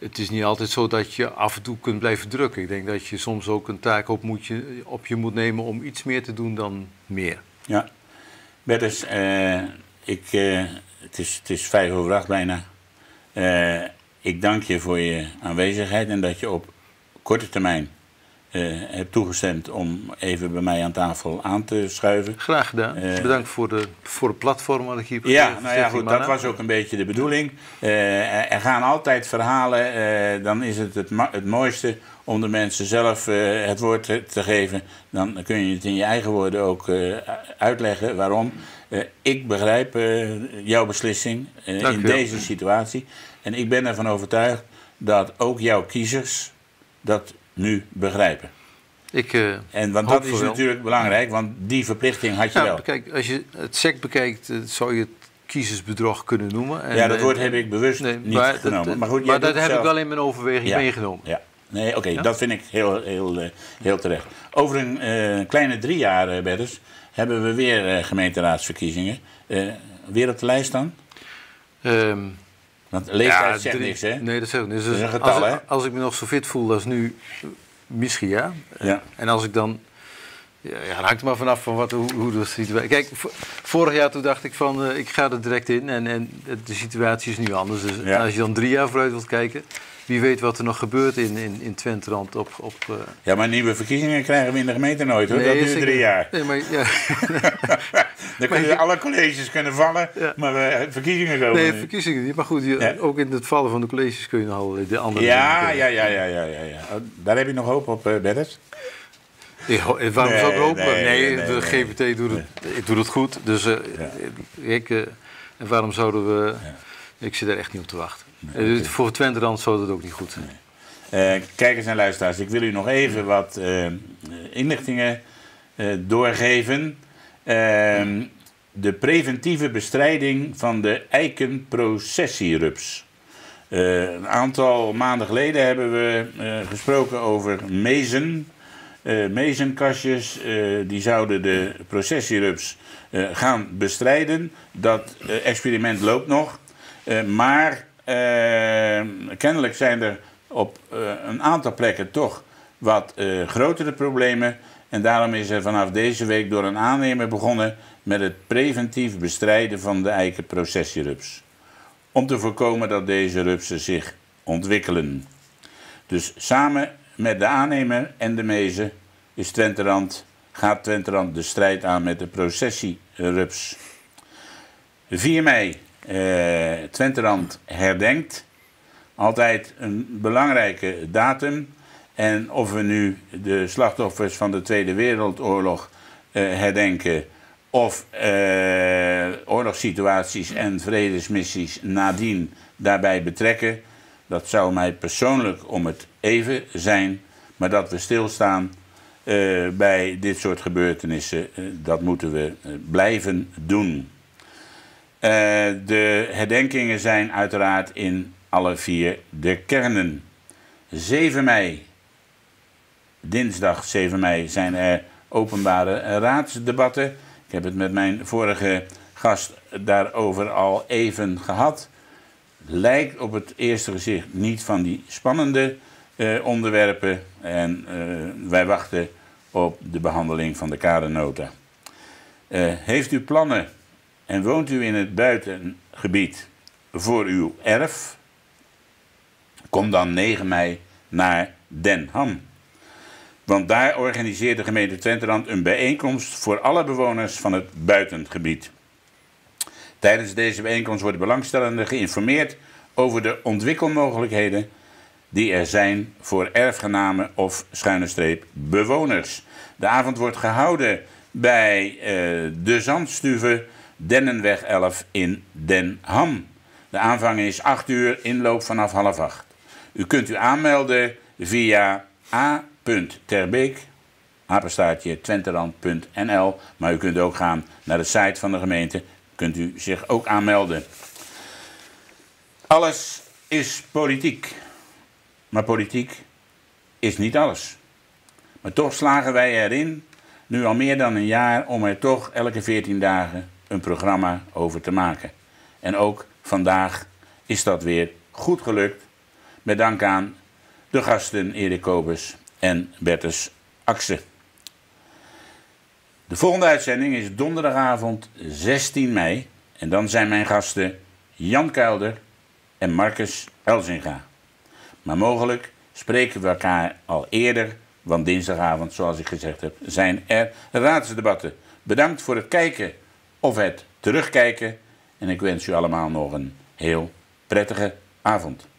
Het is niet altijd zo dat je af en toe kunt blijven drukken. Ik denk dat je soms ook een taak op je moet nemen om iets meer te doen dan meer. Ja, Bertus, het is 7:05 bijna. Ik dank je voor je aanwezigheid en dat je op korte termijn hebt toegestemd om even bij mij aan tafel aan te schuiven. Graag gedaan. Bedankt voor het platform wat ik hier heb. Nou ja, goed, dat was ook een beetje de bedoeling. Er gaan altijd verhalen, dan is het mooiste om de mensen zelf het woord te geven. Dan kun je het in je eigen woorden ook uitleggen waarom. Ik begrijp jouw beslissing in deze situatie. En ik ben ervan overtuigd dat ook jouw kiezers dat nu begrijpen. Want dat is natuurlijk belangrijk, want die verplichting had je wel. Kijk, als je het SEC bekijkt, zou je het kiezersbedrog kunnen noemen. En, dat woord heb ik bewust niet genomen. Maar dat heb ik wel in mijn overweging meegenomen. Ja. Nee, oké, dat vind ik heel terecht. Over een kleine 3 jaar, Bertus, hebben we weer gemeenteraadsverkiezingen. Weer op de lijst dan? Want leeftijd zegt niks, hè? Nee, dat zegt niks. Dus dat is een getal, hè? Als ik me nog zo fit voel als nu, misschien ja. En als ik dan... Ja, hangt er maar vanaf van hoe de situatie... Kijk, vorig jaar toen dacht ik van, ik ga er direct in. En de situatie is nu anders. Dus als je dan 3 jaar vooruit wilt kijken... Wie weet wat er nog gebeurt in Twenterand op Ja, maar nieuwe verkiezingen krijgen we in de gemeente nooit, hoor. Nee, dat duurt 3 jaar. Nee, maar... Ja. Dan kunnen alle colleges vallen, maar verkiezingen komen niet. Nee, verkiezingen niet. Maar goed, ook in het vallen van de colleges kun je nog al de andere dingen. Ja. Daar heb je nog hoop op, Bertus? Waarom zou ik hopen? Nee, de GBT doet het goed. Dus en waarom zouden we... Ik zit er echt niet op te wachten. Dus voor Twenterand zou dat ook niet goed zijn. Kijkers en luisteraars, ik wil u nog even wat inlichtingen doorgeven. De preventieve bestrijding van de eikenprocessierups. Een aantal maanden geleden hebben we gesproken over mezen. Mezenkastjes die zouden de processierups gaan bestrijden. Dat experiment loopt nog. Maar kennelijk zijn er op een aantal plekken toch wat grotere problemen. En daarom is er vanaf deze week door een aannemer begonnen met het preventief bestrijden van de eikenprocessierups. Om te voorkomen dat deze rupsen zich ontwikkelen. Dus samen met de aannemer en de mezen gaat Twenterand de strijd aan met de processierups. 4 mei, Twenterand herdenkt. Altijd een belangrijke datum. En of we nu de slachtoffers van de Tweede Wereldoorlog herdenken, of oorlogssituaties en vredesmissies nadien daarbij betrekken, dat zou mij persoonlijk om het even zijn. Maar dat we stilstaan bij dit soort gebeurtenissen, dat moeten we blijven doen. De herdenkingen zijn uiteraard in alle 4 de kernen. 7 mei, dinsdag 7 mei, zijn er openbare raadsdebatten. Ik heb het met mijn vorige gast daarover al even gehad. Lijkt op het eerste gezicht niet van die spannende onderwerpen. En wij wachten op de behandeling van de kadernota. Heeft u plannen en woont u in het buitengebied voor uw erf? Kom dan 9 mei naar Den Ham. Want daar organiseert de gemeente Twenterand een bijeenkomst voor alle bewoners van het buitengebied. Tijdens deze bijeenkomst worden belangstellenden geïnformeerd over de ontwikkelmogelijkheden die er zijn voor erfgenamen of /bewoners. De avond wordt gehouden bij de Zandstuve, Dennenweg 11 in Den Ham. De aanvang is 8 uur, inloop vanaf 7:30. U kunt u aanmelden via a.terbeek@twenterand.nl, maar u kunt ook gaan naar de site van de gemeente, kunt u zich ook aanmelden. Alles is politiek, maar politiek is niet alles. Maar toch slagen wij erin, nu al meer dan een jaar, om er toch elke 14 dagen een programma over te maken. En ook vandaag is dat weer goed gelukt, met dank aan de gasten Erik Kobes en Bertus Akse. De volgende uitzending is donderdagavond 16 mei. En dan zijn mijn gasten Jan Kuilder en Marcus Elzinga. Maar mogelijk spreken we elkaar al eerder, want dinsdagavond, zoals ik gezegd heb, zijn er raadsdebatten. Bedankt voor het kijken of het terugkijken. En ik wens u allemaal nog een heel prettige avond.